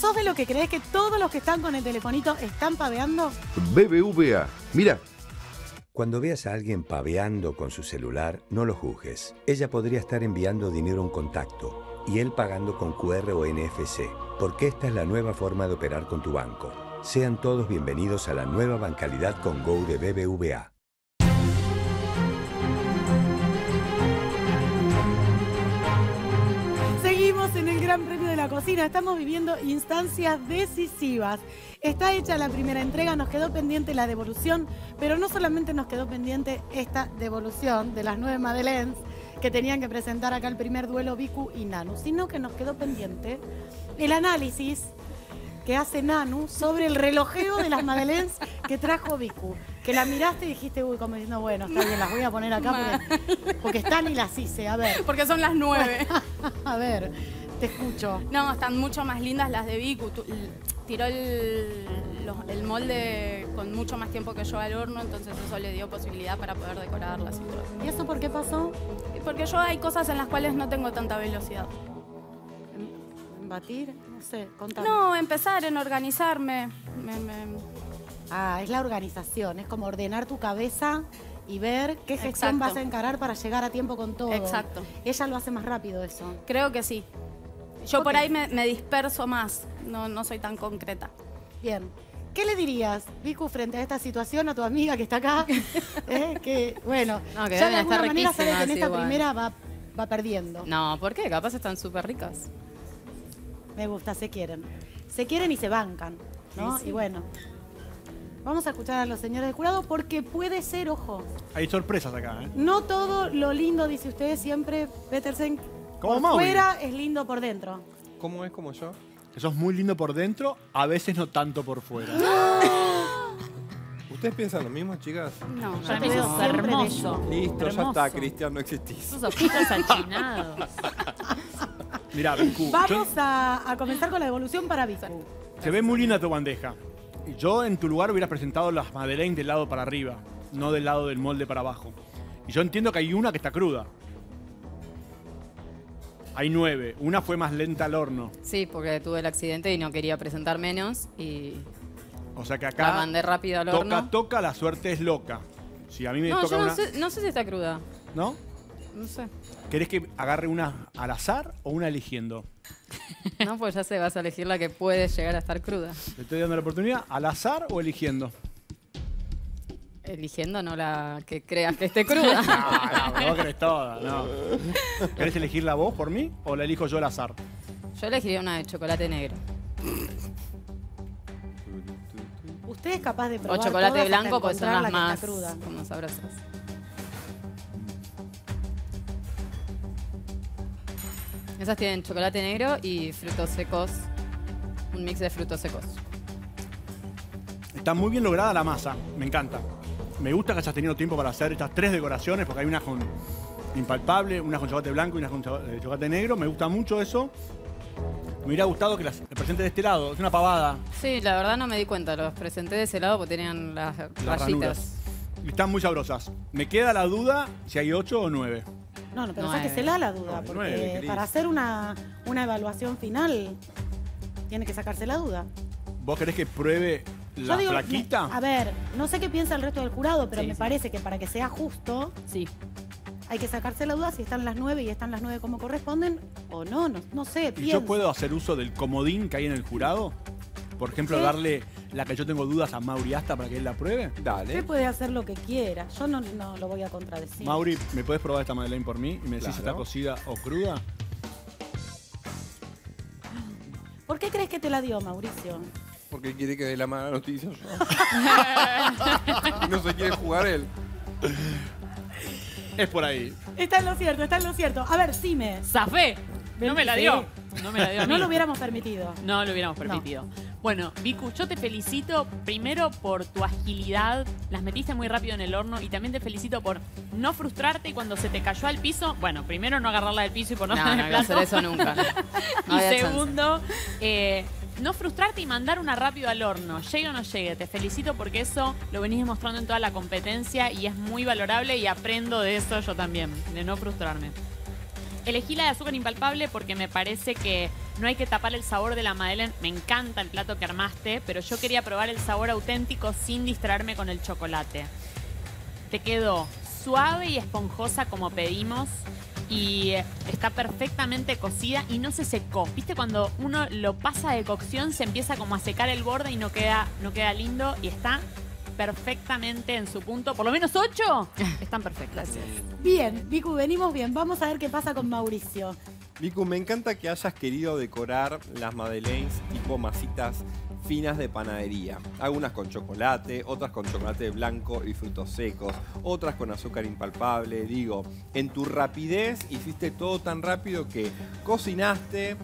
¿Sos de lo que crees que todos los que están con el telefonito están paveando? BBVA. Mira. Cuando veas a alguien paveando con su celular, no lo juzgues. Ella podría estar enviando dinero a un contacto y él pagando con QR o NFC, porque esta es la nueva forma de operar con tu banco. Sean todos bienvenidos a la nueva bancalidad con Go de BBVA. En el Gran Premio de la Cocina estamos viviendo instancias decisivas. Está hecha la primera entrega, nos quedó pendiente la devolución, pero no solamente nos quedó pendiente esta devolución de las 9 madeleines que tenían que presentar acá el primer duelo Vicu y Nanu, sino que nos quedó pendiente el análisis que hace Nanu sobre el relojeo de las madeleines que trajo Vicu. Que la miraste y dijiste, uy, como diciendo, bueno, está bien, las voy a poner acá porque están y las hice, a ver. Porque son las 9. A ver, te escucho. No, están mucho más lindas las de Vicu. Tiró el molde con mucho más tiempo que yo al horno, entonces eso le dio posibilidad para poder decorarlas y todo. ¿Y eso por qué pasó? Porque yo hay cosas en las cuales no tengo tanta velocidad. ¿En batir? No sé, contame. No, empezar en organizarme. Ah, es la organización, es como ordenar tu cabeza y ver qué gestión vas a encarar para llegar a tiempo con todo. Exacto. Ella lo hace más rápido eso. Creo que sí. Yo por ahí me disperso más, no soy tan concreta. Bien. ¿Qué le dirías, Vicu, frente a esta situación a tu amiga que está acá? Que, bueno, no, que ya de alguna manera sabes que en esta primera va perdiendo. No, ¿por qué? Capaz están súper ricas. Me gusta, se quieren. Se quieren y se bancan, ¿no? Sí, sí. Y bueno... Vamos a escuchar a los señores del jurado porque puede ser, ojo. Hay sorpresas acá, ¿eh? No todo lo lindo, dice usted siempre, Petersen, por fuera es lindo por dentro. ¿Cómo es como yo? Que sos muy lindo por dentro, a veces no tanto por fuera. ¿Ustedes piensan lo mismo, chicas? No, para mí sos hermoso. Listo, hermoso. Ya está, Cristian, no existís. Sos ojitos achinados. Mirá, Vicu. Vamos a comenzar con la devolución para Vicu. Se ve muy linda tu bandeja. Yo en tu lugar hubieras presentado las madeleines del lado para arriba, no del lado del molde para abajo. Y yo entiendo que hay una que está cruda. Hay 9. Una fue más lenta al horno. Sí, porque tuve el accidente y no quería presentar menos y... O sea que acá... La mandé rápido al horno. Toca, la suerte es loca. Si a mí me toca una... No sé si está cruda. ¿No? No sé. ¿Querés que agarre una al azar o una eligiendo? No, pues ya sé, vas a elegir la que puede llegar a estar cruda. Te estoy dando la oportunidad, ¿al azar o eligiendo? Eligiendo, no la que creas que esté cruda. No, vos querés toda, no. ¿Querés elegirla vos por mí o la elijo yo al azar? Yo elegiría una de chocolate negro. ¿Usted es capaz de probar? O chocolate blanco, pues son las más crudas, como sabrosas. Esas tienen chocolate negro y frutos secos, un mix de frutos secos. Está muy bien lograda la masa, me encanta. Me gusta que hayas tenido tiempo para hacer estas 3 decoraciones, porque hay unas con impalpable, unas con chocolate blanco y unas con chocolate negro. Me gusta mucho eso. Me hubiera gustado que las presentes de este lado, es una pavada. Sí, la verdad no me di cuenta, los presenté de ese lado porque tenían las rayitas. Están muy sabrosas. Me queda la duda si hay 8 o 9. No, pero sáquesela la duda, porque 9, para hacer una evaluación final, tiene que sacarse la duda. ¿Vos querés que pruebe la plaquita? A ver, no sé qué piensa el resto del jurado, pero me parece que para que sea justo, hay que sacarse la duda si están las 9 y están las 9 como corresponden o no, no sé, pienso. ¿Y yo puedo hacer uso del comodín que hay en el jurado? Por ejemplo, darle la que yo tengo dudas a Mauri Asta para que él la pruebe. Dale. Usted puede hacer lo que quiera. Yo no lo voy a contradecir. Mauri, ¿me puedes probar esta madeleine por mí? Y me decís si está cocida o cruda. ¿Por qué crees que te la dio, Mauricio? Porque quiere que dé la mala noticia yo. No se quiere jugar él. Es por ahí. Está en lo cierto, está en lo cierto. A ver, Cime. ¡Zafé! No me la dio. No me la dio a mí. No lo hubiéramos permitido. No lo hubiéramos permitido. No. Bueno, Vicu, yo te felicito primero por tu agilidad. Las metiste muy rápido en el horno. Y también te felicito por no frustrarte cuando se te cayó al piso. Bueno, primero no agarrarla del piso y por no estar en el plato. No, no hacer eso nunca. No. Y segundo, no frustrarte y mandar una rápido al horno. Llegue o no llegue. Te felicito porque eso lo venís demostrando en toda la competencia y es muy valorable y aprendo de eso yo también, de no frustrarme. Elegí la de azúcar impalpable porque me parece que no hay que tapar el sabor de la madeleine. Me encanta el plato que armaste, pero yo quería probar el sabor auténtico sin distraerme con el chocolate. Te quedó suave y esponjosa como pedimos y está perfectamente cocida y no se secó. ¿Viste cuando uno lo pasa de cocción se empieza como a secar el borde y no queda lindo? Y está perfectamente en su punto. Por lo menos 8 están perfectas. Bien, Vicu, venimos bien. Vamos a ver qué pasa con Mauricio. Vicu, me encanta que hayas querido decorar las madeleines tipo masitas finas de panadería. Algunas con chocolate, otras con chocolate blanco y frutos secos, otras con azúcar impalpable. Digo, en tu rapidez hiciste todo tan rápido que cocinaste,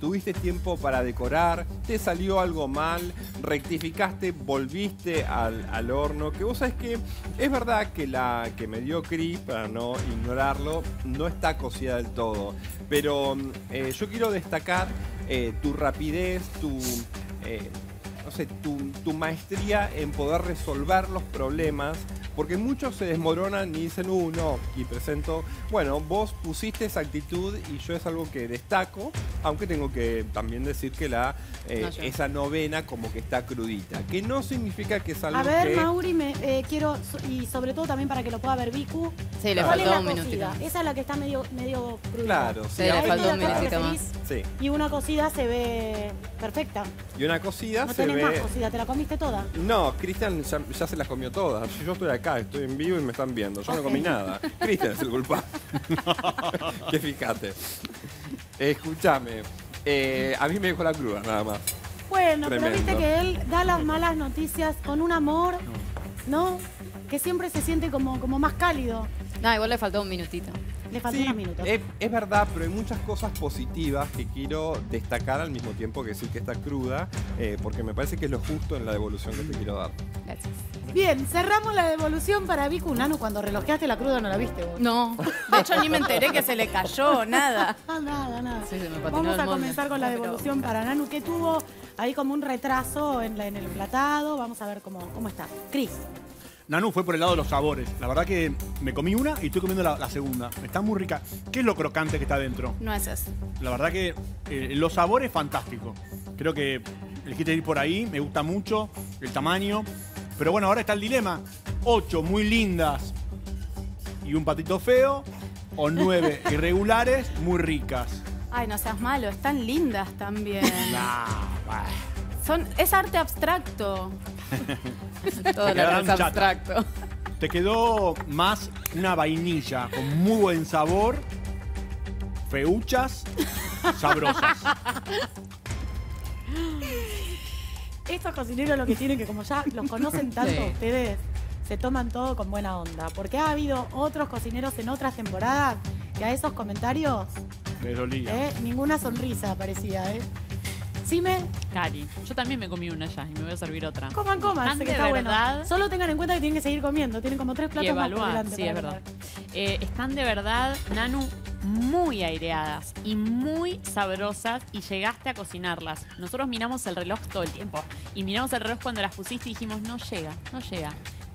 tuviste tiempo para decorar, te salió algo mal, rectificaste, volviste al horno. Que vos sabés que es verdad que la que me dio Cris, para no ignorarlo, no está cocida del todo. Pero yo quiero destacar tu rapidez, tu maestría en poder resolver los problemas, porque muchos se desmoronan y dicen, no, y presento. Bueno, vos pusiste esa actitud y yo es algo que destaco, aunque tengo que también decir que esa novena como que está crudita, que no significa que es algo que... A ver, Mauri, quiero, y sobre todo también para que lo pueda ver Vicu, sí, le faltó un minutito. Esa es la que está medio crudita. Claro, sí, le faltó un minutito más. Sí. Y una cocida se ve perfecta. Y una cocida se ve... No tenés más cocida, ¿te la comiste toda? No, Cristian ya se las comió todas. Yo estoy acá, estoy en vivo y me están viendo. Yo no comí nada. Cristian es el culpable. Que fíjate. Escúchame, a mí me dejó la cruda nada más. Bueno, tremendo. Pero viste que él da las malas noticias con un amor, ¿no? Que siempre se siente como más cálido. Nah, igual le faltó un minutito. Le faltó unos minutos. Es verdad, pero hay muchas cosas positivas que quiero destacar al mismo tiempo que decir que está cruda, porque me parece que es lo justo en la devolución que te quiero dar. Gracias. Bien, cerramos la devolución para Vicu. Nanu, cuando relojeaste la cruda no la viste vos. No, de hecho ni me enteré que se le cayó, nada. Nada. Sí, se me patinó. Vamos a comenzar con la devolución para Nanu, que tuvo ahí como un retraso en el emplatado. Vamos a ver cómo está. Cris. Nanu fue por el lado de los sabores. La verdad que me comí una y estoy comiendo la segunda. Está muy rica. ¿Qué es lo crocante que está adentro? Nueces. La verdad que los sabores, fantástico. Creo que elegiste ir por ahí. Me gusta mucho el tamaño. Pero bueno, ahora está el dilema. 8 muy lindas y un patito feo. O 9 irregulares muy ricas. Ay, no seas malo. Están lindas también. Es arte abstracto. Todo el arte abstracto. Te quedó más una vainilla con muy buen sabor, feuchas, sabrosas. Estos cocineros lo que tienen que, como ya los conocen tanto ustedes, se toman todo con buena onda. Porque ha habido otros cocineros en otras temporadas que a esos comentarios... Me dolía. Ninguna sonrisa parecía, Cime. Cari. Yo también me comí una ya y me voy a servir otra. Coman, que está bueno. Solo tengan en cuenta que tienen que seguir comiendo. Tienen como 3 platos más por delante. Sí, es verdad. Están de verdad, Nanu, muy aireadas y muy sabrosas y llegaste a cocinarlas. Nosotros miramos el reloj todo el tiempo y miramos el reloj cuando las pusiste y dijimos, no llega.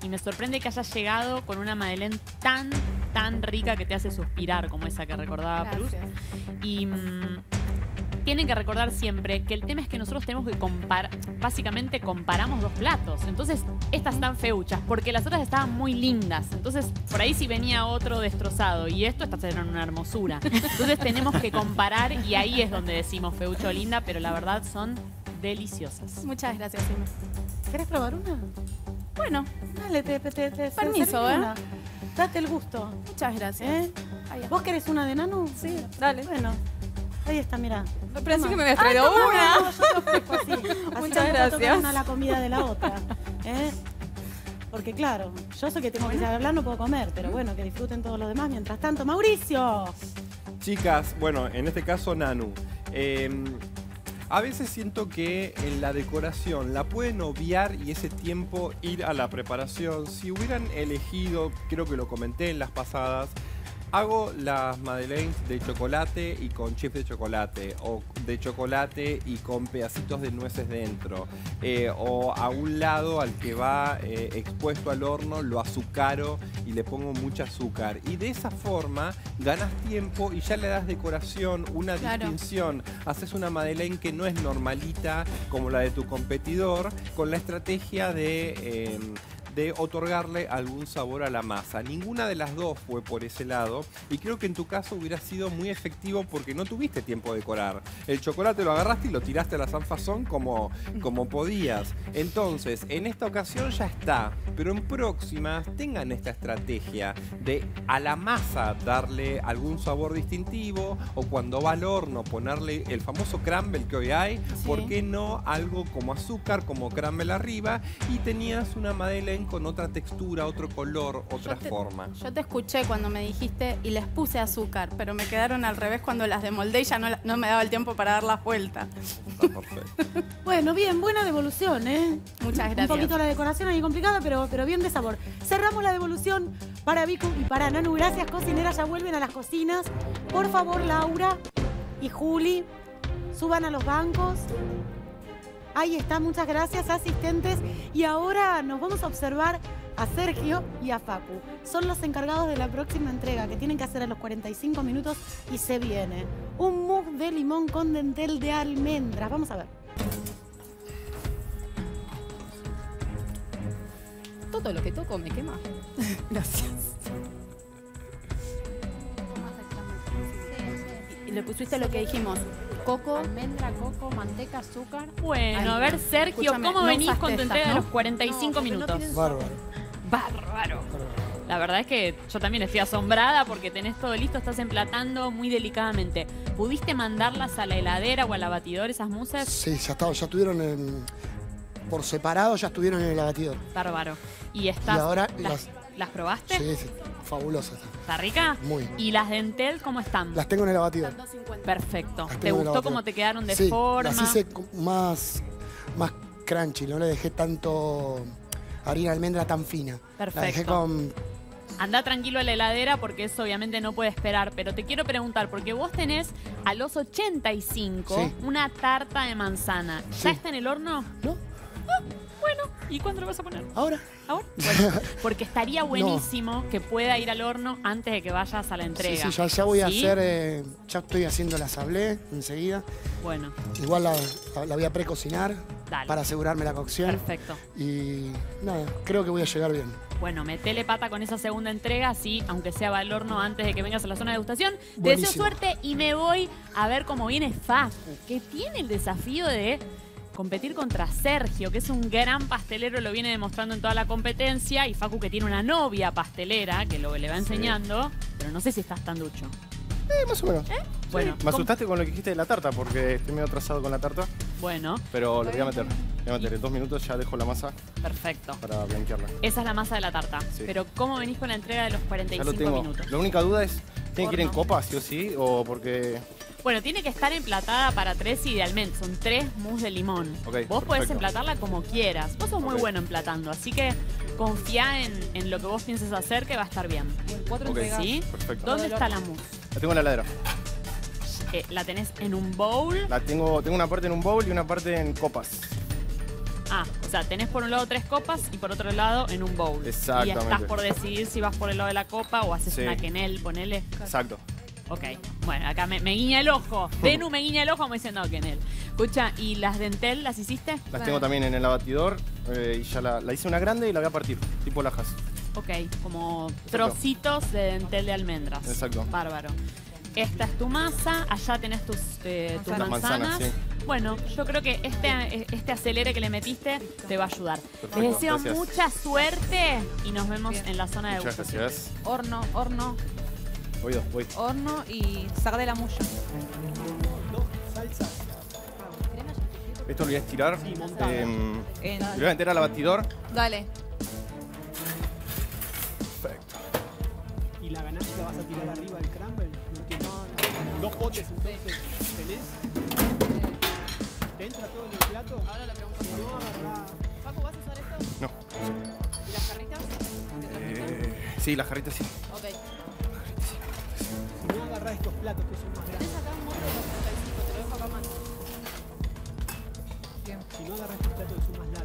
Y me sorprende que hayas llegado con una madeleine tan rica que te hace suspirar como esa que recordaba Cruz. Y... tienen que recordar siempre que el tema es que nosotros tenemos que comparar, básicamente comparamos 2 platos. Entonces, estas están feuchas, porque las otras estaban muy lindas. Entonces, por ahí sí venía otro destrozado y estas eran una hermosura. Entonces, tenemos que comparar y ahí es donde decimos feucho o linda, pero la verdad son deliciosas. Muchas gracias, Cime. ¿Querés probar una? Bueno, dale, te permiso, una. Date el gusto. Muchas gracias. ¿Vos querés una de Nanu? Sí, dale. Bueno. Ahí está, mirá. Pensé que me habías traído una. No, yo te ofrezco así. Muchas gracias. Una la comida de la otra. Porque claro, yo sé que tengo que saber hablar, no puedo comer, pero bueno, que disfruten todos los demás. Mientras tanto, Mauricio. Chicas, bueno, en este caso Nanu. A veces siento que en la decoración la pueden obviar y ese tiempo ir a la preparación. Si hubieran elegido, creo que lo comenté en las pasadas, hago las madeleines de chocolate y con chips de chocolate, o de chocolate y con pedacitos de nueces dentro, o a un lado al que va expuesto al horno lo azucaro y le pongo mucho azúcar. Y de esa forma ganas tiempo y ya le das decoración, una distinción. Haces una madeleine que no es normalita como la de tu competidor, con la estrategia de otorgarle algún sabor a la masa. Ninguna de las dos fue por ese lado y creo que en tu caso hubiera sido muy efectivo porque no tuviste tiempo de decorar. El chocolate lo agarraste y lo tiraste a la sanfazón como podías. Entonces, en esta ocasión ya está, pero en próximas tengan esta estrategia de a la masa darle algún sabor distintivo o cuando va al horno ponerle el famoso crumble que hoy hay, ¿por qué no algo como azúcar, como crumble arriba? Y tenías una madeleine con otra textura, otro color, otra forma. Yo te escuché cuando me dijiste y les puse azúcar, pero me quedaron al revés cuando las desmoldé y ya no me daba el tiempo para dar la vuelta. Está perfecto. Bueno, bien, buena devolución, Muchas gracias. Un poquito la decoración ahí complicada, pero bien de sabor. Cerramos la devolución para Vicu y para Nanu. Gracias, cocineras, ya vuelven a las cocinas. Por favor, Laura y Juli, suban a los bancos. Ahí está, muchas gracias, asistentes. Y ahora nos vamos a observar a Sergio y a Facu. Son los encargados de la próxima entrega que tienen que hacer a los 45 minutos y se viene un mousse de limón con dentelle de almendras. Vamos a ver. Todo lo que toco me quema. Gracias. Le pusiste lo que dijimos. Coco, almendra, coco, manteca, azúcar. Bueno, a ver, Sergio, ¿cómo venís con tu entrega de los 45 minutos? Bárbaro. La verdad es que yo también estoy asombrada porque tenés todo listo, estás emplatando muy delicadamente. ¿Pudiste mandarlas a la heladera o al abatidor esas musas? Sí, ya estuvieron en, por separado, ya estuvieron en el abatidor. Bárbaro. Y estás, y ahora ¿las probaste? Sí, sí, fabulosas. ¿Está rica? Muy. ¿Y las dentelle cómo están? Las tengo en el abatidor. Perfecto. ¿Te gustó cómo te quedaron de forma? Las hice más crunchy, no le dejé tanto harina de almendra tan fina. Perfecto. La dejé con... Andá tranquilo a la heladera porque eso obviamente no puede esperar. Pero te quiero preguntar, porque vos tenés a los 85 una tarta de manzana. ¿Ya está en el horno? No. Ah, bueno, ¿y cuándo lo vas a poner? Ahora. ¿Ahora? Bueno, porque estaría buenísimo que pueda ir al horno antes de que vayas a la entrega. Sí, sí, ya voy a hacer, ya estoy haciendo la sablé enseguida. Bueno. Igual la voy a precocinar para asegurarme la cocción. Perfecto. Y nada, creo que voy a llegar bien. Bueno, metele pata con esa segunda entrega, sí, aunque sea va al horno antes de que vengas a la zona de degustación. Buenísimo. Te deseo suerte y me voy a ver cómo viene Facu, que tiene el desafío de competir contra Sergio, que es un gran pastelero, lo viene demostrando en toda la competencia, y Facu, que tiene una novia pastelera que le va enseñando, pero no sé si estás tan ducho. Más o menos. Bueno, me asustaste con lo que dijiste de la tarta, porque estoy medio atrasado con la tarta. Bueno. Pero lo voy a meter. Voy a meter en 2 minutos, ya dejo la masa. Perfecto. Para blanquearla. Esa es la masa de la tarta. Sí. Pero ¿cómo venís con la entrega de los 45 ya lo tengo. Minutos? La única duda es, ¿tiene que ir en copa, sí o sí? O porque... Bueno, tiene que estar emplatada para 3 idealmente. Son 3 mousse de limón. Okay, vos podés emplatarla como quieras. Vos sos muy bueno emplatando, así que confía en lo que vos pienses hacer, que va a estar bien. En 4 entregas. ¿Sí? Perfecto. ¿Dónde está la mousse? La tengo en la heladera. ¿La tenés en un bowl? La tengo una parte en un bowl y una parte en copas. Ah, o sea, tenés por un lado 3 copas y por otro lado en un bowl. Exactamente. Y estás por decidir si vas por el lado de la copa o haces una quenel, ponele. Exacto. Ok, bueno, acá me guiña el ojo. Denu me guiña el ojo como diciendo que en él. Escucha, ¿y las dentelle las hiciste? Las tengo también en el abatidor y ya la hice una grande y la voy a partir, tipo lajas. Ok, como trocitos de dentelle de almendras. Exacto. Bárbaro. Esta es tu masa, allá tenés tus manzanas. Sí. Bueno, yo creo que este acelere que le metiste te va a ayudar. Perfecto. Les deseo mucha suerte y nos vemos en la zona de degustación. Horno. Voy. Horno y saca de la mulla. Salsa. Esto lo voy a estirar. Sí, lo voy a meter al abatidor. Dale. Perfecto. ¿Y la ganache la vas a tirar arriba del crumble? Porque no. 2 potes entonces. ¿Tenés? ¿Te entra todo en el plato? Ahora la pregunta. Paco, ¿vas a usar esto? No. ¿Y las jarritas? Sí, las jarritas sí. Ok. Agarra estos platos que son más grandes. ¿Tenés acá un molde de los 35? Te lo dejo acá a mano. Bien. Si no agarras estos platos que son más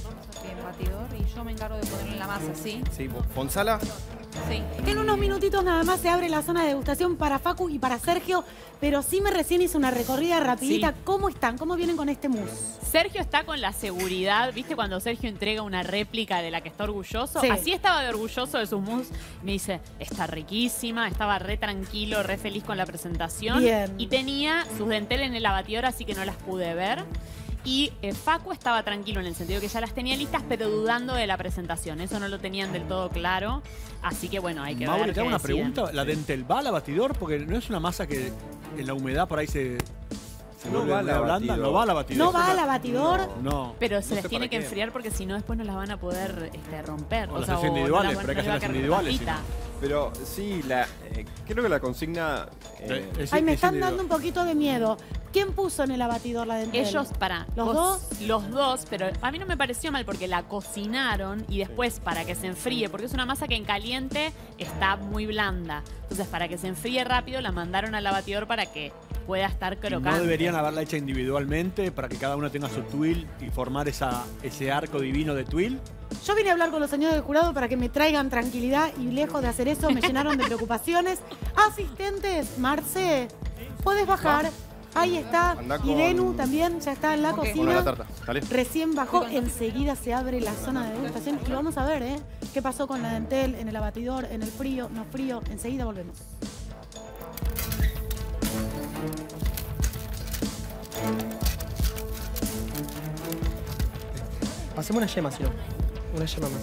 largos. Bien, batidor. Y yo me encargo de ponerle la masa, ¿sí? Sí, Gonzala. Sí. En unos minutitos nada más se abre la zona de degustación para Facu y para Sergio, pero Cime recién hizo una recorrida rapidita. Sí. ¿Cómo están? ¿Cómo vienen con este mousse? Sergio está con la seguridad. ¿Viste cuando Sergio entrega una réplica de la que está orgulloso? Sí. Así estaba de orgulloso de su mousse. Me dice, está riquísima, estaba re tranquilo, re feliz con la presentación. Bien. Y tenía sus dentelles en el abatidor, así que no las pude ver. Y Facu estaba tranquilo en el sentido que ya las tenía listas, pero dudando de la presentación. Eso no lo tenían del todo claro. Así que bueno, hay que ver. Mauri, te hago una pregunta. ¿La dentelle va al abatidor? Porque no es una masa que en la humedad por ahí se no va a la blanda. No va al abatidor. No va al abatidor. No. Pero se les tiene que enfriar porque si no después no las van a poder romper. O sea, las individuales, pero hay que hacerlas individuales. Pero sí, creo que la consigna... Ay, me están dando un poquito de miedo. ¿Quién puso en el abatidor la dentelle? Ellos, ¿Los dos? Los dos, pero a mí no me pareció mal porque la cocinaron y después para que se enfríe, porque es una masa que en caliente está muy blanda. Entonces, para que se enfríe rápido, la mandaron al abatidor para que pueda estar crocante. ¿No deberían haberla hecha individualmente para que cada uno tenga su tuil y formar ese arco divino de tuil? Yo vine a hablar con los señores del jurado para que me traigan tranquilidad y lejos de hacer eso me llenaron de preocupaciones. Asistentes, Marce, ¿puedes bajar? Ahí está. Y Denu también ya está en la cocina. La tarta. Recién bajó. Enseguida se abre la zona de degustación y vamos a ver qué pasó con la dentelle en el abatidor, en el frío, no frío. Enseguida volvemos. Hacemos una yema, si no. Una yema más.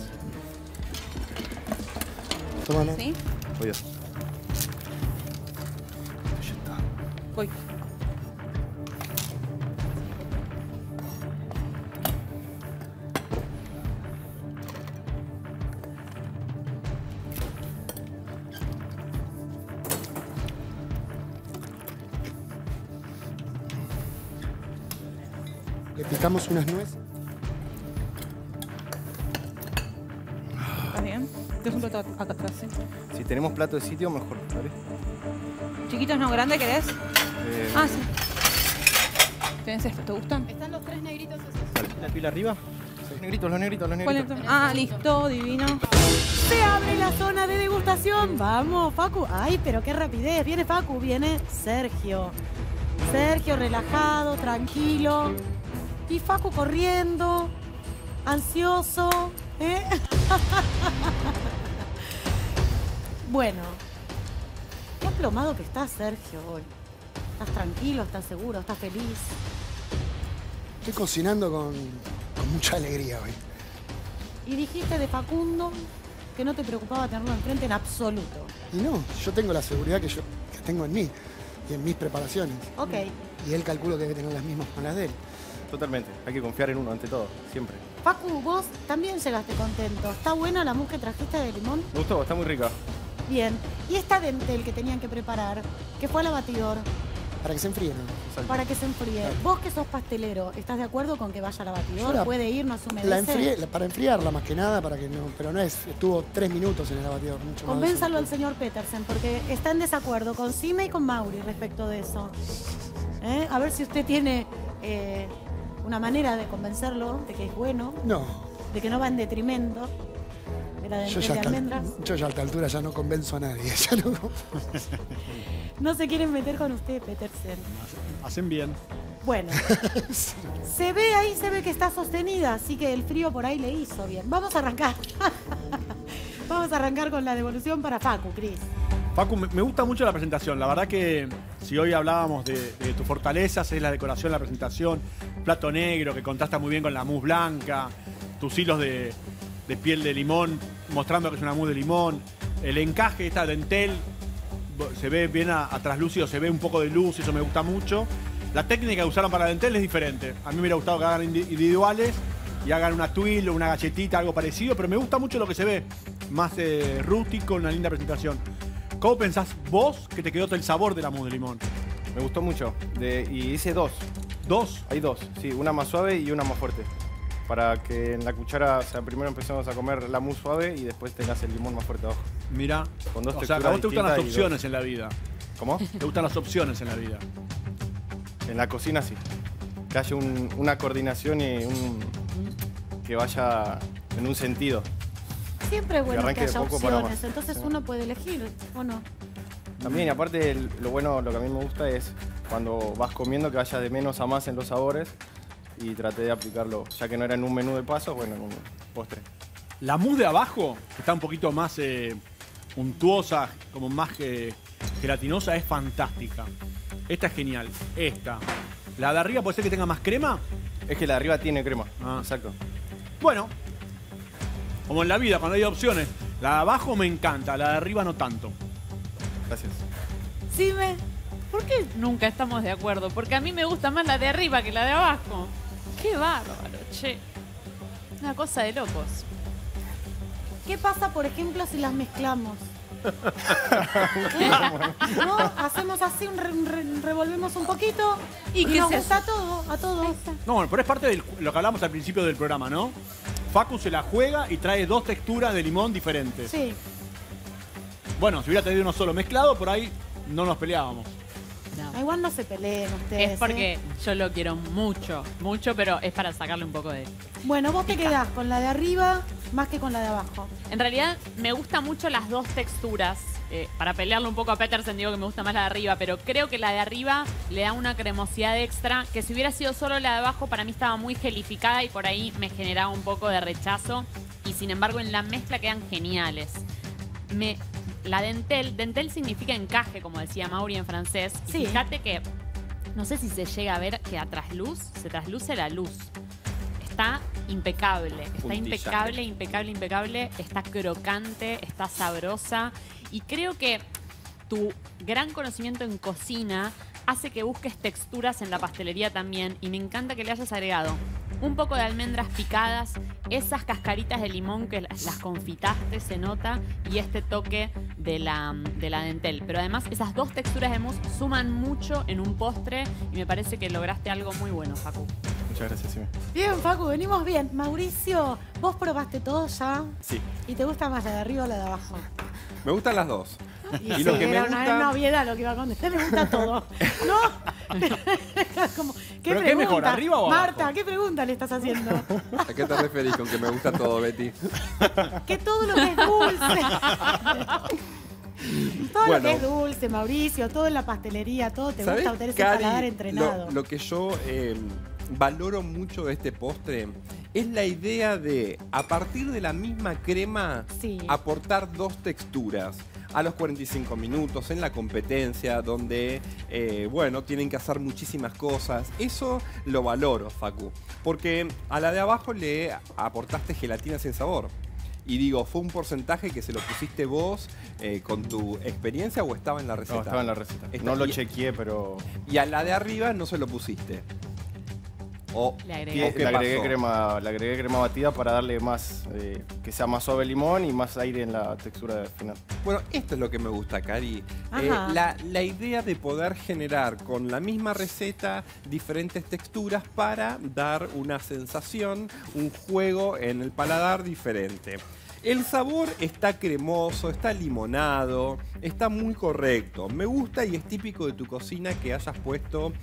Tómalo. ¿Sí? Voy a... Ya está. Voy. Le picamos unas nueces. ¿Está bien? ¿Tienes un plato acá atrás? ¿Sí? Si tenemos plato de sitio, mejor, ¿vale? ¿Chiquitos no? ¿Grande querés? Ah, sí. ¿Tienes esto? ¿Te gustan? Están los tres negritos esos. ¿La pila arriba? Sí. Los negritos. Ah, listo, divino. Se abre la zona de degustación. Vamos, Facu. Ay, pero qué rapidez. Viene Facu, viene Sergio. Sergio relajado, tranquilo. Y Facu corriendo, ansioso, ¿eh? Bueno, qué aplomado que está Sergio hoy. Estás tranquilo, estás seguro, estás feliz. Estoy cocinando con mucha alegría hoy. Y dijiste de Facundo que no te preocupaba tenerlo enfrente en absoluto. Y no, yo tengo la seguridad que tengo en mí y en mis preparaciones. Ok. Y él calculo que debe tener las mismas con las de él. Totalmente, hay que confiar en uno ante todo, siempre. Facu, vos también llegaste contento. ¿Está buena la mousse que trajiste de limón? Me gustó, está muy rica. Bien, y esta dentelle que tenían que preparar, que fue al abatidor. Para que se enfríe, ¿no? Exacto. Para que se enfríe. Claro. Vos que sos pastelero, ¿estás de acuerdo con que vaya al abatidor? ¿Puede ir, no humedece? Para enfriarla más que nada, para que no, pero no es, estuvo 3 minutos en el abatidor. Mucho Convénzalo al señor Petersen, porque está en desacuerdo con Cime y con Mauri respecto de eso. ¿Eh? A ver si usted tiene... una manera de convencerlo de que es bueno, no, de que no va en detrimento de la dentelle de almendras. Yo ya a esta altura ya no convenzo a nadie. Ya no... No se quieren meter con usted, Petersen. Hacen bien. Bueno, sí. Se ve ahí, se ve que está sostenida, así que el frío por ahí le hizo bien. Vamos a arrancar. Vamos a arrancar con la devolución para Facu, Cris. Facu, me gusta mucho la presentación. La verdad que si hoy hablábamos de tus fortalezas, es la decoración, la presentación, plato negro que contrasta muy bien con la mousse blanca, tus hilos de piel de limón, mostrando que es una mousse de limón, el encaje de esta dentelle, se ve bien a traslúcido, se ve un poco de luz, eso me gusta mucho. La técnica que usaron para la dentelle es diferente. A mí me hubiera gustado que hagan individuales y hagan una tuil o una galletita, algo parecido, pero me gusta mucho lo que se ve, más rústico, una linda presentación. ¿Cómo pensás vos que te quedó todo el sabor de la mousse de limón? Me gustó mucho. Y hice dos. ¿Dos? Hay dos, sí. Una más suave y una más fuerte. Para que en la cuchara, o sea, primero empecemos a comer la mousse suave y después tengas el limón más fuerte abajo. Mirá. Con dos texturas distintas. O sea, ¿a vos te gustan las opciones en la vida? ¿Cómo? ¿Te gustan las opciones en la vida? En la cocina, sí. Que haya una coordinación y que vaya en un sentido. Siempre es bueno que haya opciones, entonces uno puede elegir, ¿o no? También, aparte, lo bueno, lo que a mí me gusta es cuando vas comiendo que vaya de menos a más en los sabores y traté de aplicarlo, ya que no era en un menú de pasos, bueno, en un postre. La mousse de abajo, que está un poquito más untuosa, como más gelatinosa, es fantástica. Esta es genial, esta. ¿La de arriba puede ser que tenga más crema? Es que la de arriba tiene crema, ah, exacto. Bueno. Como en la vida, cuando hay opciones. La de abajo me encanta, la de arriba no tanto. Gracias. Cime, ¿por qué nunca estamos de acuerdo? Porque a mí me gusta más la de arriba que la de abajo. Qué bárbaro, che. Una cosa de locos. ¿Qué pasa, por ejemplo, si las mezclamos? ¿No? Hacemos así, revolvemos un poquito y que nos gusta todo, a todos. No, bueno, pero es parte de lo que hablamos al principio del programa, ¿no? Facu se la juega y trae dos texturas de limón diferentes. Sí. Bueno, si hubiera tenido uno solo mezclado, por ahí no nos peleábamos. No. Igual no se peleen ustedes. Es porque yo lo quiero mucho, mucho, pero es para sacarle un poco de... Bueno, vos te quedás con la de arriba más que con la de abajo. En realidad, me gustan mucho las dos texturas. Para pelearle un poco a Petersen, digo que me gusta más la de arriba, pero creo que la de arriba le da una cremosidad extra, que si hubiera sido solo la de abajo, para mí estaba muy gelificada y por ahí me generaba un poco de rechazo. Y sin embargo, en la mezcla quedan geniales. La dentelle significa encaje, como decía Mauri en francés. Y sí. Fíjate que, no sé si se llega a ver que a trasluz, se trasluce la luz. Está impecable. Está puntillante. Impecable, impecable, impecable. Está crocante, está sabrosa. Y creo que tu gran conocimiento en cocina hace que busques texturas en la pastelería también. Y me encanta que le hayas agregado un poco de almendras picadas, esas cascaritas de limón que las confitaste, se nota, y este toque de la dentelle. Pero además esas dos texturas de mousse suman mucho en un postre y me parece que lograste algo muy bueno, Facu. Muchas gracias, Cime. Bien, Facu, venimos bien. Mauricio, ¿vos probaste todo ya? Sí. ¿Y te gusta más la de arriba o la de abajo? Me gustan las dos. Y sí, lo que me gusta... una obviedad lo que iba a contestar, me gusta todo. ¿No? Como, ¿qué pregunta? ¿Qué mejor, arriba o abajo? Marta, ¿qué pregunta le estás haciendo? ¿A qué te referís con que me gusta todo, Betty? Que todo lo que es dulce. Todo bueno, lo que es dulce, Mauricio, todo en la pastelería, todo te gusta, tenés el paladar entrenado. Lo que yo valoro mucho de este postre es la idea de, a partir de la misma crema, sí, aportar dos texturas. A los 45 minutos, en la competencia, donde, bueno, tienen que hacer muchísimas cosas. Eso lo valoro, Facu, porque a la de abajo le aportaste gelatina sin sabor. Y digo, ¿fue un porcentaje que se lo pusiste vos con tu experiencia o estaba en la receta? No, estaba en la receta. No lo chequeé, pero... Y a la de arriba no se lo pusiste. O le agregué, crema batida para darle más, que sea más suave el limón y más aire en la textura final. Bueno, esto es lo que me gusta, Cari. La idea de poder generar con la misma receta diferentes texturas para dar una sensación, un juego en el paladar diferente. El sabor está cremoso, está limonado, está muy correcto. Me gusta y es típico de tu cocina que hayas puesto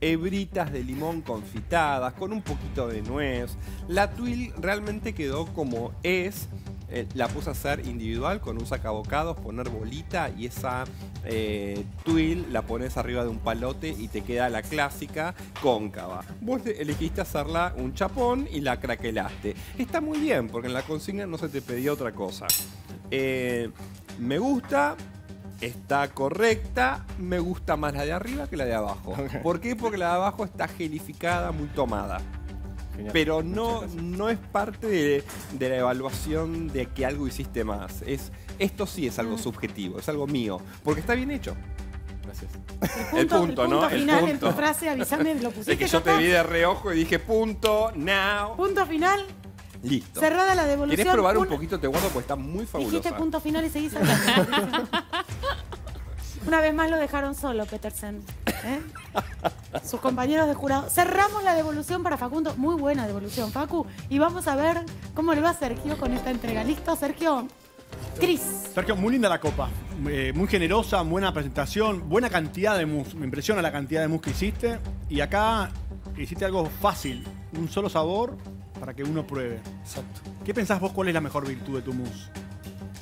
hebritas de limón confitadas con un poquito de nuez. La tuile realmente quedó como es. La puse a hacer individual con un sacabocados, poner bolita y esa tuile la pones arriba de un palote y te queda la clásica cóncava. Vos elegiste hacerla un chapón y la craquelaste. Está muy bien porque en la consigna no se te pedía otra cosa. Me gusta, está correcta, me gusta más la de arriba que la de abajo. Okay. ¿Por qué? Porque la de abajo está gelificada, muy tomada. Pero no es parte de la evaluación de que algo hiciste más. Esto sí es algo subjetivo, es algo mío, porque está bien hecho. Gracias. El punto, ¿no? Final, el punto en tu frase, avísame, lo pusiste. Es que yo te vi de reojo y dije punto, now. Punto final. Listo. Cerrada la devolución. ¿Querés probar un poquito? Te guardo porque está muy fabulosa. Dijiste punto final y seguís hablando. Una vez más lo dejaron solo, Petersen. Sus compañeros de jurado. Cerramos la devolución para Facundo. Muy buena devolución, Facu. Y vamos a ver cómo le va a Sergio con esta entrega. ¿Listo, Sergio? Cris. Sergio, muy linda la copa. Muy generosa, buena presentación, buena cantidad de mousse. Me impresiona la cantidad de mousse que hiciste. Y acá hiciste algo fácil. Un solo sabor para que uno pruebe. Exacto. ¿Qué pensás vos? ¿Cuál es la mejor virtud de tu mousse?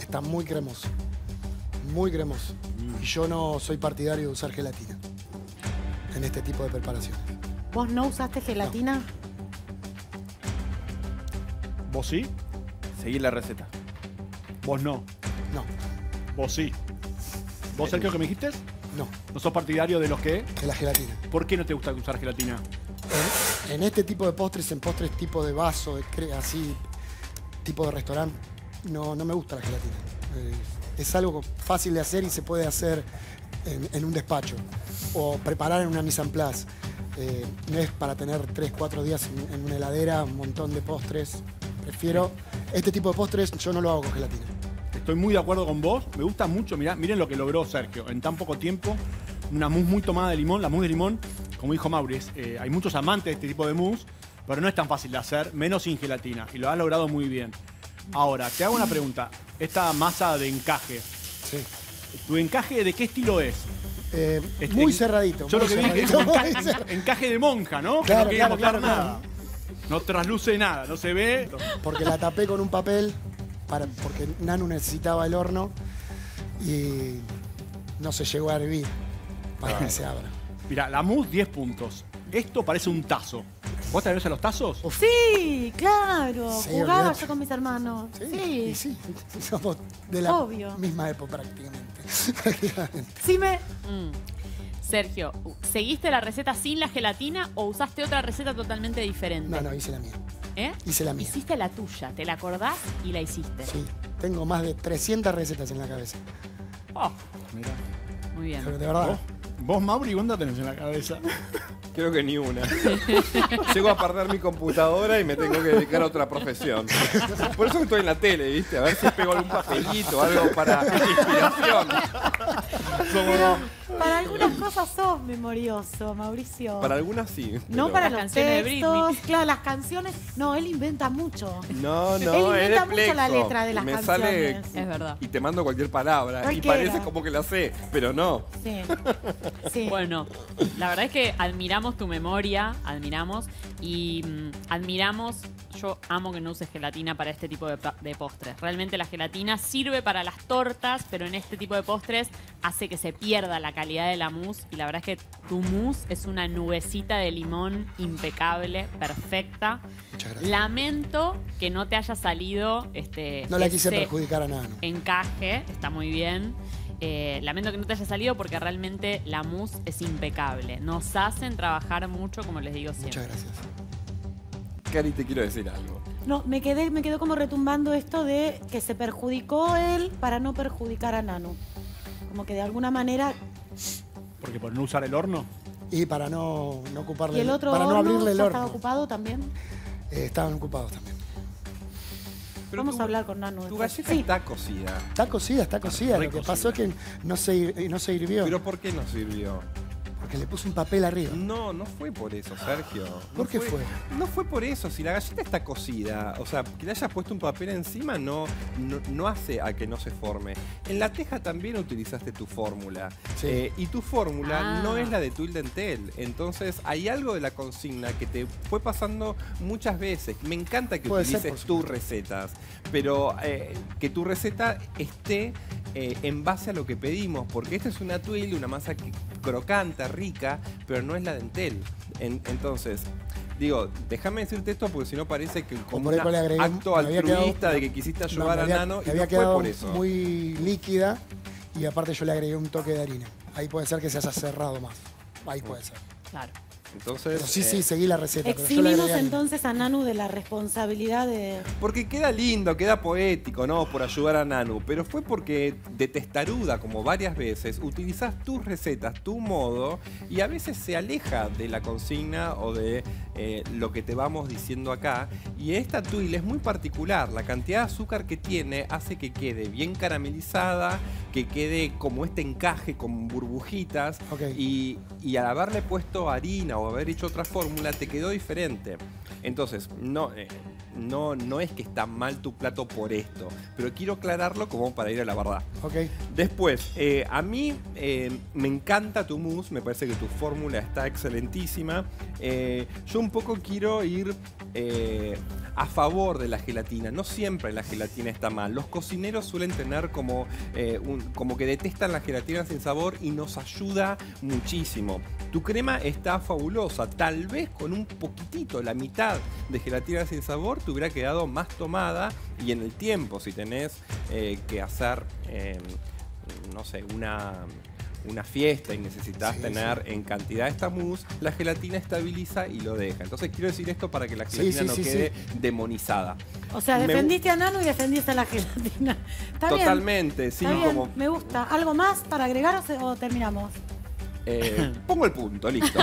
Está muy cremoso. Muy cremoso. Y yo no soy partidario de usar gelatina en este tipo de preparaciones. ¿Vos no usaste gelatina? No. ¿Vos sí? Seguí la receta. ¿Vos no? No. ¿Vos sí? ¿Vos, Sergio, que me dijiste? No. ¿No sos partidario de los que...? De la gelatina. ¿Por qué no te gusta usar gelatina? En este tipo de postres, en postres tipo de vaso, así, tipo de restaurante, no me gusta la gelatina. Es algo fácil de hacer y se puede hacer en un despacho o preparar en una mise en place. No es para tener 3 o 4 días en una heladera, un montón de postres. Prefiero este tipo de postres, yo no lo hago con gelatina. Estoy muy de acuerdo con vos, me gusta mucho. Mirá, miren lo que logró Sergio en tan poco tiempo. Una mousse muy tomada de limón. La mousse de limón, como dijo Mauri, hay muchos amantes de este tipo de mousse, pero no es tan fácil de hacer, menos sin gelatina, y lo has logrado muy bien. Ahora, te hago una pregunta. Esta masa de encaje. Sí. ¿Tu encaje de qué estilo es? Muy cerradito. Yo muy lo que dije es encaje de monja, ¿no? Claro, que no claro, nada. No trasluce nada, no se ve. Porque la tapé con un papel, porque Nanu necesitaba el horno y no se llegó a hervir para que se abra. Mirá, la mousse 10 puntos. Esto parece un tazo. ¿Vos te nerviosos a los tazos? Uf. Sí, claro. Sí, jugaba obviamente. Yo con mis hermanos. Sí. Sí. Sí. Somos de la misma época prácticamente. Cime. Sergio, ¿seguiste la receta sin la gelatina o usaste otra receta totalmente diferente? No, hice la mía. ¿Eh? Hice la mía. Hiciste la tuya, te la acordás y la hiciste. Sí, tengo más de 300 recetas en la cabeza. Oh, mira. Muy bien. Pero de verdad. ¿Vos Mauri, cuántas tenés en la cabeza? Creo que ni una. Llego a perder mi computadora y me tengo que dedicar a otra profesión. Por eso estoy en la tele, ¿viste? A ver si pego algún papelito, algo para inspiración. Para algunas cosas sos memorioso, Mauricio. Para algunas sí. Pero... No para las canciones textos, de Britney. Claro, las canciones... No, él inventa mucho. No, no, él inventa mucho la letra de las canciones. Sale, es verdad. Y te mando cualquier palabra. Cualquiera. Y parece como que la sé, pero no. Sí. Sí. Bueno, la verdad es que admiramos tu memoria, admiramos. Y admiramos... Yo amo que no uses gelatina para este tipo de postres. Realmente la gelatina sirve para las tortas, pero en este tipo de postres hace que se pierda la calidad de la mousse. Y la verdad es que tu mousse es una nubecita de limón impecable, perfecta. Muchas gracias. Lamento que no te haya salido no la quise perjudicar a nada. Encaje, está muy bien. Lamento que no te haya salido porque realmente la mousse es impecable. Nos hacen trabajar mucho, como les digo siempre. Muchas gracias. Cari, te quiero decir algo. No, me quedó como retumbando esto de que se perjudicó él para no perjudicar a Nanu. Como que de alguna manera... Porque por no usar el horno. Y para no ocuparle... ¿Y el otro para horno, no abrirle el horno? ¿Estaba ocupado también? Estaban ocupados también. Pero vamos a hablar con Nanu. Tu galleta está cocida. Está cocida, está cocida. Lo que pasó es que no se hirvió. ¿Pero por qué no se hirvió? Porque le puso un papel arriba. No, no fue por eso, Sergio. ¿Por qué fue? No fue por eso. Si la galleta está cocida, o sea, que le hayas puesto un papel encima no hace a que no se forme. En la teja también utilizaste tu fórmula. Sí. Y tu fórmula no es la de tu dentelle. Entonces, hay algo de la consigna que te fue pasando muchas veces. Me encanta que utilices tus recetas, pero que tu receta esté en base a lo que pedimos. Porque esta es una tuile, una masa crocante, rica, pero no es la dentelle. Entonces, digo, déjame decirte esto porque si no parece que como un acto altruista de que quisiste ayudar a Nano y no fue por eso. Muy líquida y aparte yo le agregué un toque de harina. Ahí puede ser que se haya cerrado más. Ahí puede ser. Claro. Entonces, pero sí, seguí la receta. Eximimos entonces a Nanu de la responsabilidad de... Porque queda lindo, queda poético, ¿no? Por ayudar a Nanu. Pero fue porque de testaruda, como varias veces, utilizás tus recetas, tu modo, y a veces se aleja de la consigna o de lo que te vamos diciendo acá. Y esta tuile es muy particular. La cantidad de azúcar que tiene hace que quede bien caramelizada, que quede como este encaje con burbujitas. Okay. Y al haberle puesto harina o haber hecho otra fórmula, te quedó diferente. Entonces, no es que está mal tu plato por esto, pero quiero aclararlo como para ir a la verdad. Okay. Después, a mí me encanta tu mousse, me parece que tu fórmula está excelentísima. Yo un poco quiero ir a favor de la gelatina. No siempre la gelatina está mal. Los cocineros suelen tener como que detestan la gelatina sin sabor y nos ayuda muchísimo. Tu crema está fabulosa. Tal vez con un poquitito, la mitad de gelatina sin sabor, te hubiera quedado más tomada y en el tiempo, si tenés que hacer, no sé, una fiesta y necesitas tener en cantidad esta mousse, la gelatina estabiliza y lo deja. Entonces quiero decir esto para que la gelatina no quede demonizada. O sea, defendiste a Nano y defendiste a la gelatina. ¿Está totalmente, bien? Sí. Está bien. Como... Me gusta. ¿Algo más para agregar o terminamos? Pongo el punto, listo.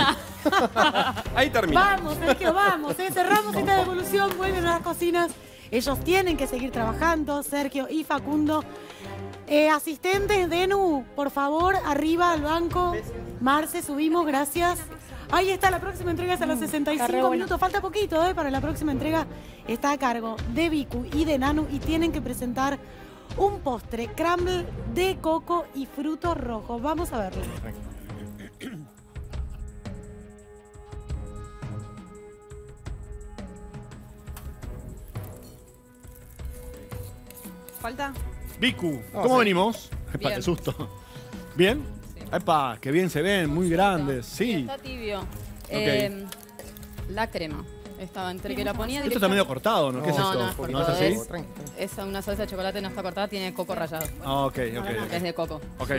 Ahí terminamos. Vamos, Sergio, vamos. Cerramos esta devolución, vuelven a las cocinas. Ellos tienen que seguir trabajando, Sergio y Facundo. Asistentes, Denu, por favor, arriba al banco. Marce, subimos, gracias. Ahí está, la próxima entrega es a los 65 minutos. Falta poquito para la próxima entrega. Está a cargo de Vicu y de Nanu y tienen que presentar un postre, crumble de coco y frutos rojos. Vamos a verlo. ¿Falta? Vicu, ¿cómo venimos? Epa, qué susto. ¿Bien? Sí. Epa, qué bien se ven, muy grandes. Sí. Está tibio. La crema. Estaba entre que la ponía directa. Esto está medio cortado, ¿no? ¿Qué es esto? No es así. Es una salsa de chocolate, no está cortada, tiene coco rallado. Ah, ok. Es de coco. Ok.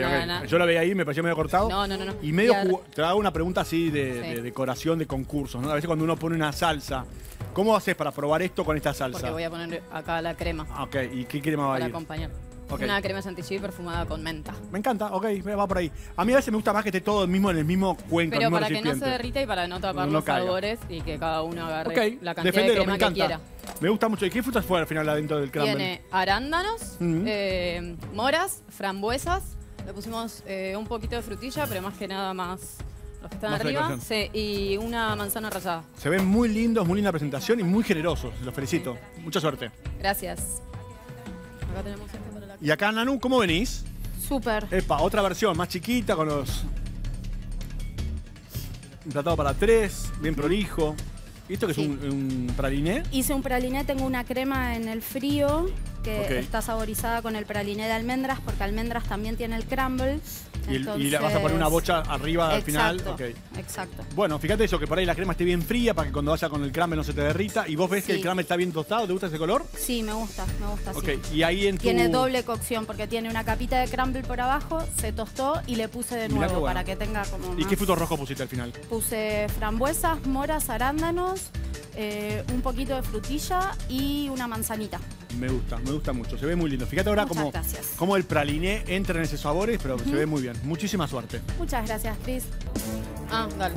Yo la veía ahí, me pareció medio cortado. No. Y medio. Te hago una pregunta así de decoración de concursos, ¿no? A veces cuando uno pone una salsa ¿Cómo haces para probar esto con esta salsa? Porque voy a poner acá la crema. Ok, ¿y qué crema va a ir? Para acompañar. Okay. Una crema chantilly perfumada con menta. Me encanta, ok, va por ahí. A mí a veces me gusta más que esté todo mismo en el mismo cuenco. Pero para que no se derrita y para no tapar los sabores y que cada uno agarre la cantidad de crema que quiera. Me gusta mucho. ¿Y qué frutas fue al final adentro del crumble? Tiene arándanos, moras, frambuesas. Le pusimos un poquito de frutilla, pero más que nada más... Los que están arriba, sí, y una manzana rallada. Se ven muy lindos, muy linda presentación y muy generosos. Los felicito. Sí. Mucha suerte. Gracias. Acá tenemos este para la... Y acá, Nanu, ¿cómo venís? Súper. Epa, otra versión, más chiquita, con los... Un platado para tres, bien prolijo. ¿Y esto que es un praliné? Hice un praliné, tengo una crema en el frío que está saborizada con el praliné de almendras, porque almendras también tiene el crumble. Y, entonces... y le vas a poner una bocha arriba al final. Exacto. Bueno, fíjate eso, que por ahí la crema esté bien fría para que cuando vaya con el crumble no se te derrita. ¿Y vos ves que el crumble está bien tostado? ¿Te gusta ese color? Sí, me gusta, sí. Y ahí en tu... Tiene doble cocción porque tiene una capita de crumble por abajo, se tostó y le puse de nuevo para que tenga como más... ¿Y qué frutos rojos pusiste al final? Puse frambuesas, moras, arándanos, un poquito de frutilla y una manzanita. Me gusta mucho. Se ve muy lindo. Fíjate ahora cómo el praliné entra en esos sabores, pero se ve muy bien. Muchísima suerte. Muchas gracias, Cris. Ah, dale.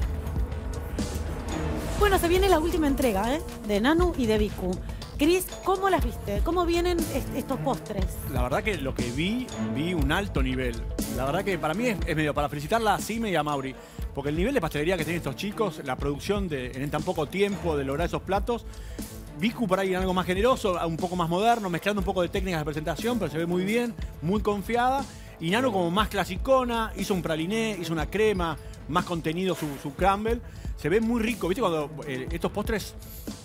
Bueno, se viene la última entrega, ¿eh? De Nanu y de Vicu. Cris, ¿cómo las viste? ¿Cómo vienen estos postres? La verdad que lo que vi, vi un alto nivel. La verdad que para mí es medio para felicitarla a Cime y a Mauri. Porque el nivel de pastelería que tienen estos chicos, la producción en tan poco tiempo de lograr esos platos... Vicu por ahí en algo más generoso, un poco más moderno, mezclando un poco de técnicas de presentación, pero se ve muy bien, muy confiada. Y Nanu como más clasicona, hizo un praliné, hizo una crema, más contenido su crumble. Se ve muy rico, ¿viste? Cuando estos postres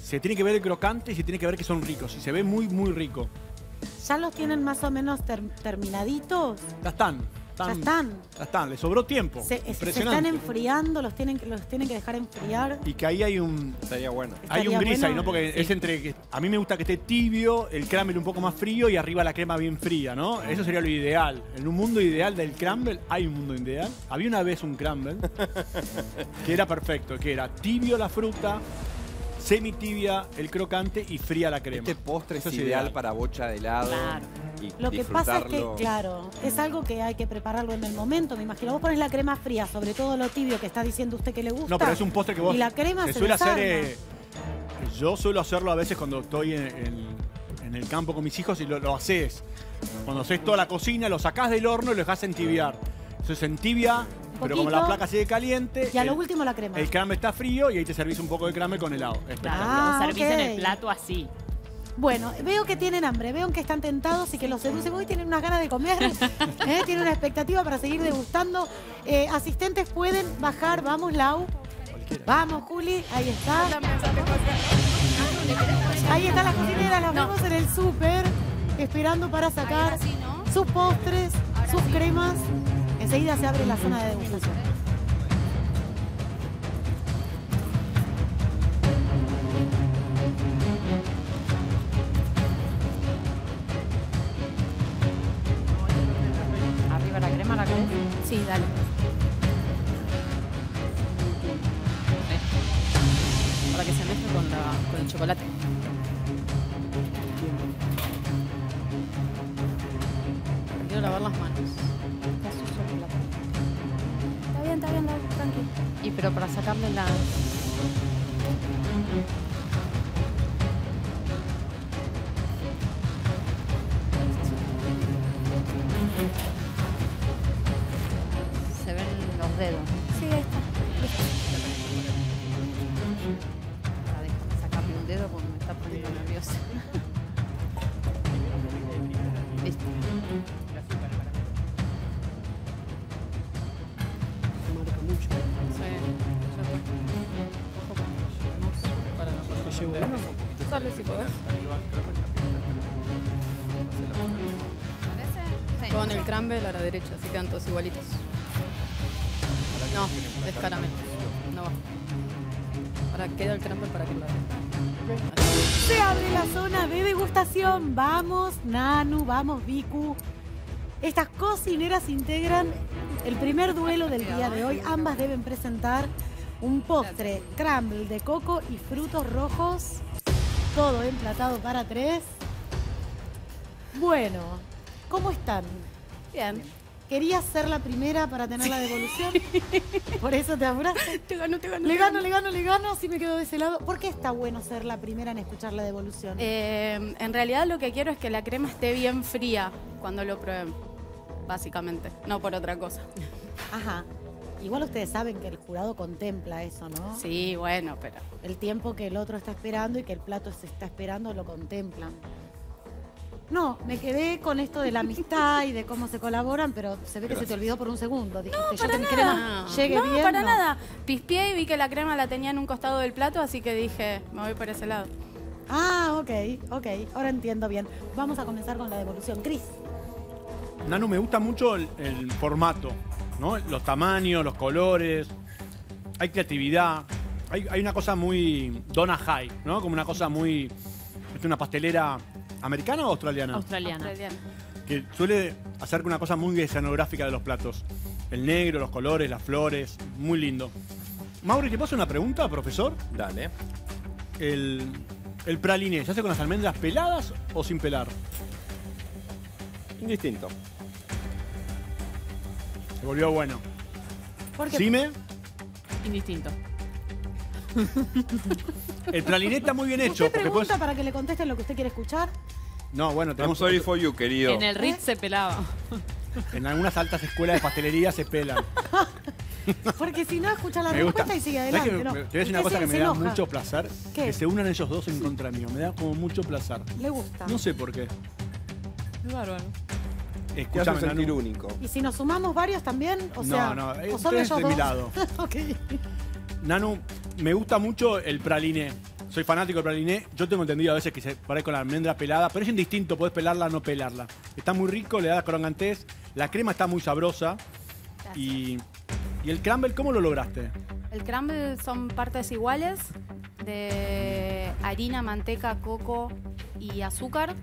se tiene que ver el crocante y se tiene que ver que son ricos. Y se ve muy, muy rico. ¿Ya los tienen más o menos terminaditos? Ya están. Ya están, les sobró tiempo. Se están enfriando, los tienen que dejar enfriar. Y que ahí hay un... Estaría bueno. Hay un gris ahí, ¿no? Porque es entre... A mí me gusta que esté tibio, el crumble un poco más frío y arriba la crema bien fría, ¿no? Eso sería lo ideal. En un mundo ideal del crumble, hay un mundo ideal. Había una vez un crumble que era perfecto, que era tibio la fruta, semitibia el crocante y fría la crema. Este postre es ideal para bocha de helado. Claro. Lo que pasa es que, claro, es algo que hay que prepararlo en el momento, me imagino. Vos pones la crema fría, sobre todo lo tibio que está diciendo usted que le gusta. No, pero es un postre que vos... Y la crema se suele hacer... yo suelo hacerlo a veces cuando estoy en el campo con mis hijos y lo haces. Cuando haces toda la cocina, lo sacás del horno y lo dejás entibiar. Entonces entibia... Pero como la placa sigue caliente... Y a lo último la crema. El crumble está frío y ahí te servís un poco de crumble con helado. Lo servís en el plato así. Bueno, veo que tienen hambre, veo que están tentados y que los seducen. Hoy tienen unas ganas de comer, tienen una expectativa para seguir degustando. Asistentes pueden bajar. Vamos, Lau. Vamos, Juli. Ahí está. Ahí están las cocineras. Las vemos en el súper, esperando para sacar sus postres, sus cremas. Enseguida se abre la zona de degustación. ¿Arriba la crema, la querés? Sí, dale. Para que se mezcle con el chocolate. Quiero lavar las manos. Está bien, tranquilo. Y pero para sacarle la... Se ven los dedos. Sí, ahí está. Ahora déjame sacarle un dedo porque me está poniendo nerviosa. Listo. Sale si podés. Con el crumble a la derecha, así quedan todos igualitos. No, es caramelo. No va. Ahora queda el crumble para que lo haga. Se abre la zona de degustación. Vamos, Nanu, vamos, Vicu. Estas cocineras integran el primer duelo del día de hoy. Ambas deben presentar un postre crumble de coco y frutos rojos. todo emplatado para tres. Bueno, ¿cómo están? Bien. ¿Querías ser la primera para tener la devolución? ¿Por eso te apuraste? Le gano, si me quedo de ese lado. ¿Por qué está bueno ser la primera en escuchar la devolución? En realidad lo que quiero es que la crema esté bien fría cuando lo prueben, básicamente, no por otra cosa. Ajá. Igual ustedes saben que el jurado contempla eso, ¿no? Sí, bueno, pero... el tiempo que el otro está esperando y que el plato se está esperando lo contemplan. No, me quedé con esto de la amistad y de cómo se colaboran, pero se ve que se te olvidó por un segundo. Dijiste, no, para nada. No, para nada. Pispié y vi que la crema la tenía en un costado del plato, así que dije, me voy por ese lado. Ah, ok, ok. Ahora entiendo bien. Vamos a comenzar con la devolución. Cris. Nanu, me gusta mucho el formato, ¿no? Los tamaños, los colores. Hay creatividad. Hay una cosa muy Donna High, ¿no? Como una cosa muy... es una pastelera... ¿americana o australiana? Australiana. Que suele hacer una cosa muy escenográfica de los platos. El negro, los colores, las flores. Muy lindo. Mauri, ¿te paso una pregunta, profesor? Dale. El praliné, ¿se hace con las almendras peladas o sin pelar? Indistinto. Se volvió bueno. ¿Por qué? Cime. Indistinto. El praliné está muy bien hecho. ¿Usted pregunta puedes... para que le contesten lo que usted quiere escuchar? No, bueno, tenemos... I'm sorry for you, querido. En el Ritz se pelaba. En algunas altas escuelas de pastelería se pelan. Porque si no, escucha la respuesta y sigue adelante. Te voy a decir una cosa que me da mucho placer. ¿Qué? Que se unan ellos dos en contra mío. Me da como mucho placer. Le gusta. No sé por qué. Es bárbaro. Escuchame, sentir único. ¿Y si nos sumamos varios también? O sea, no, no. ¿O solo ellos de mi lado? Ok. Nanu, me gusta mucho el praliné. Soy fanático del praliné. Yo tengo entendido a veces que se parece con la almendra pelada, pero es indistinto, podés pelarla o no pelarla. Está muy rico, le da crocantez. La crema está muy sabrosa. Y el crumble, ¿cómo lo lograste? El crumble son partes iguales de harina, manteca, coco y azúcar.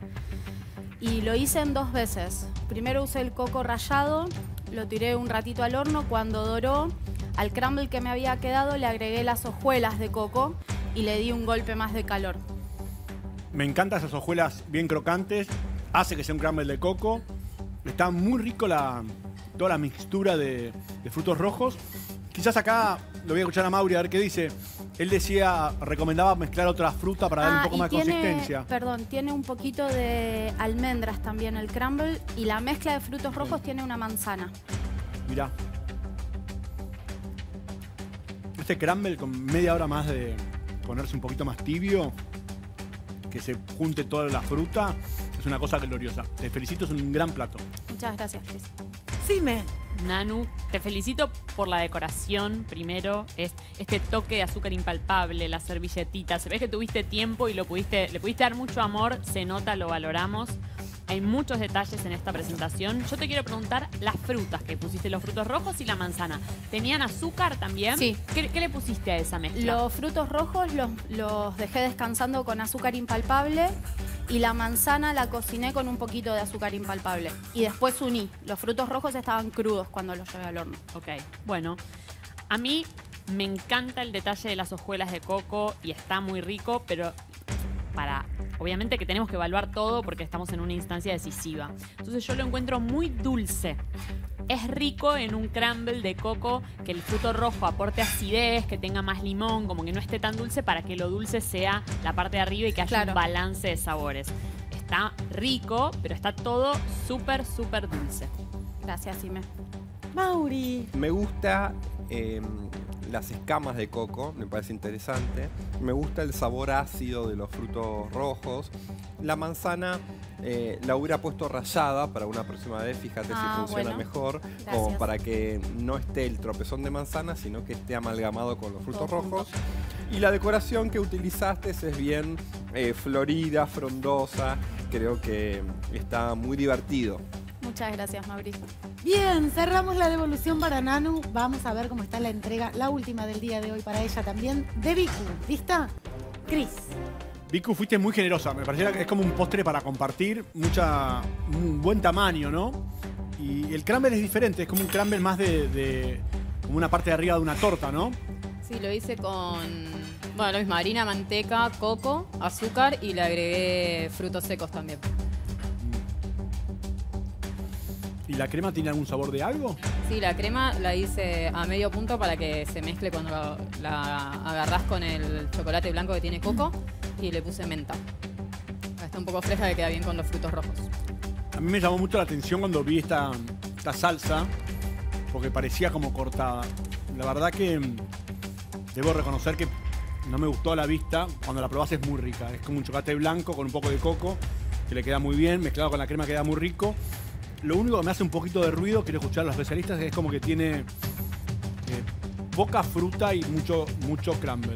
Y lo hice en dos veces. Primero usé el coco rallado, lo tiré un ratito al horno. Cuando doró, al crumble que me había quedado le agregué las hojuelas de coco y le di un golpe más de calor. Me encantan esas hojuelas bien crocantes, hace que sea un crumble de coco. Está muy rico toda la mixtura de frutos rojos. Quizás acá lo voy a escuchar a Mauri a ver qué dice. Él decía, recomendaba mezclar otra fruta para dar un poco más de consistencia. Perdón, tiene un poquito de almendras también el crumble y la mezcla de frutos rojos tiene una manzana. Mirá. Este crumble con media hora más de ponerse un poquito más tibio, que se junte toda la fruta, es una cosa gloriosa. Te felicito, es un gran plato. Muchas gracias, Cris. Cime. Nanu, te felicito por la decoración primero. Es este toque de azúcar impalpable, la servilletita. Se ve que tuviste tiempo y le pudiste dar mucho amor. Se nota, lo valoramos. Hay muchos detalles en esta presentación. Yo te quiero preguntar las frutas que pusiste, los frutos rojos y la manzana. ¿Tenían azúcar también? Sí. ¿Qué le pusiste a esa mezcla? Los frutos rojos los dejé descansando con azúcar impalpable y la manzana la cociné con un poquito de azúcar impalpable. Y después uní. Los frutos rojos estaban crudos cuando los llevé al horno. Ok, bueno. A mí me encanta el detalle de las hojuelas de coco y está muy rico, pero para... obviamente que tenemos que evaluar todo porque estamos en una instancia decisiva. Entonces yo lo encuentro muy dulce. Es rico en un crumble de coco que el fruto rojo aporte acidez, que tenga más limón, como que no esté tan dulce para que lo dulce sea la parte de arriba y que haya un balance de sabores. Está rico, pero está todo súper, súper dulce. Gracias, Cime. Mauri. Me gusta... las escamas de coco, me parece interesante. Me gusta el sabor ácido de los frutos rojos. La manzana la hubiera puesto rallada para una próxima vez. Fíjate si funciona mejor. Gracias. O para que no esté el tropezón de manzana, sino que esté amalgamado con los frutos rojos. Y la decoración que utilizaste es bien florida, frondosa. Creo que está muy divertido. Muchas gracias, Mauricio. Bien, cerramos la devolución para Nanu. Vamos a ver cómo está la entrega, la última del día de hoy para ella también, de Vicu. ¿Lista? Cris. Vicu, fuiste muy generosa. Me pareciera que es como un postre para compartir. Un buen tamaño, ¿no? Y el crumble es diferente. Es como un crumble más como una parte de arriba de una torta, ¿no? Sí, lo hice con... Bueno, lo mismo, harina, manteca, coco, azúcar y le agregué frutos secos también. ¿Y la crema tiene algún sabor de algo? Sí, la crema la hice a medio punto para que se mezcle cuando la agarrás con el chocolate blanco que tiene coco y le puse menta. Está un poco fresca que queda bien con los frutos rojos. A mí me llamó mucho la atención cuando vi esta salsa porque parecía como cortada. La verdad que debo reconocer que no me gustó a la vista. Cuando la probás es muy rica. Es como un chocolate blanco con un poco de coco que le queda muy bien, mezclado con la crema queda muy rico. Lo único que me hace un poquito de ruido, quiero escuchar a los especialistas, es como que tiene poca fruta y mucho crumble.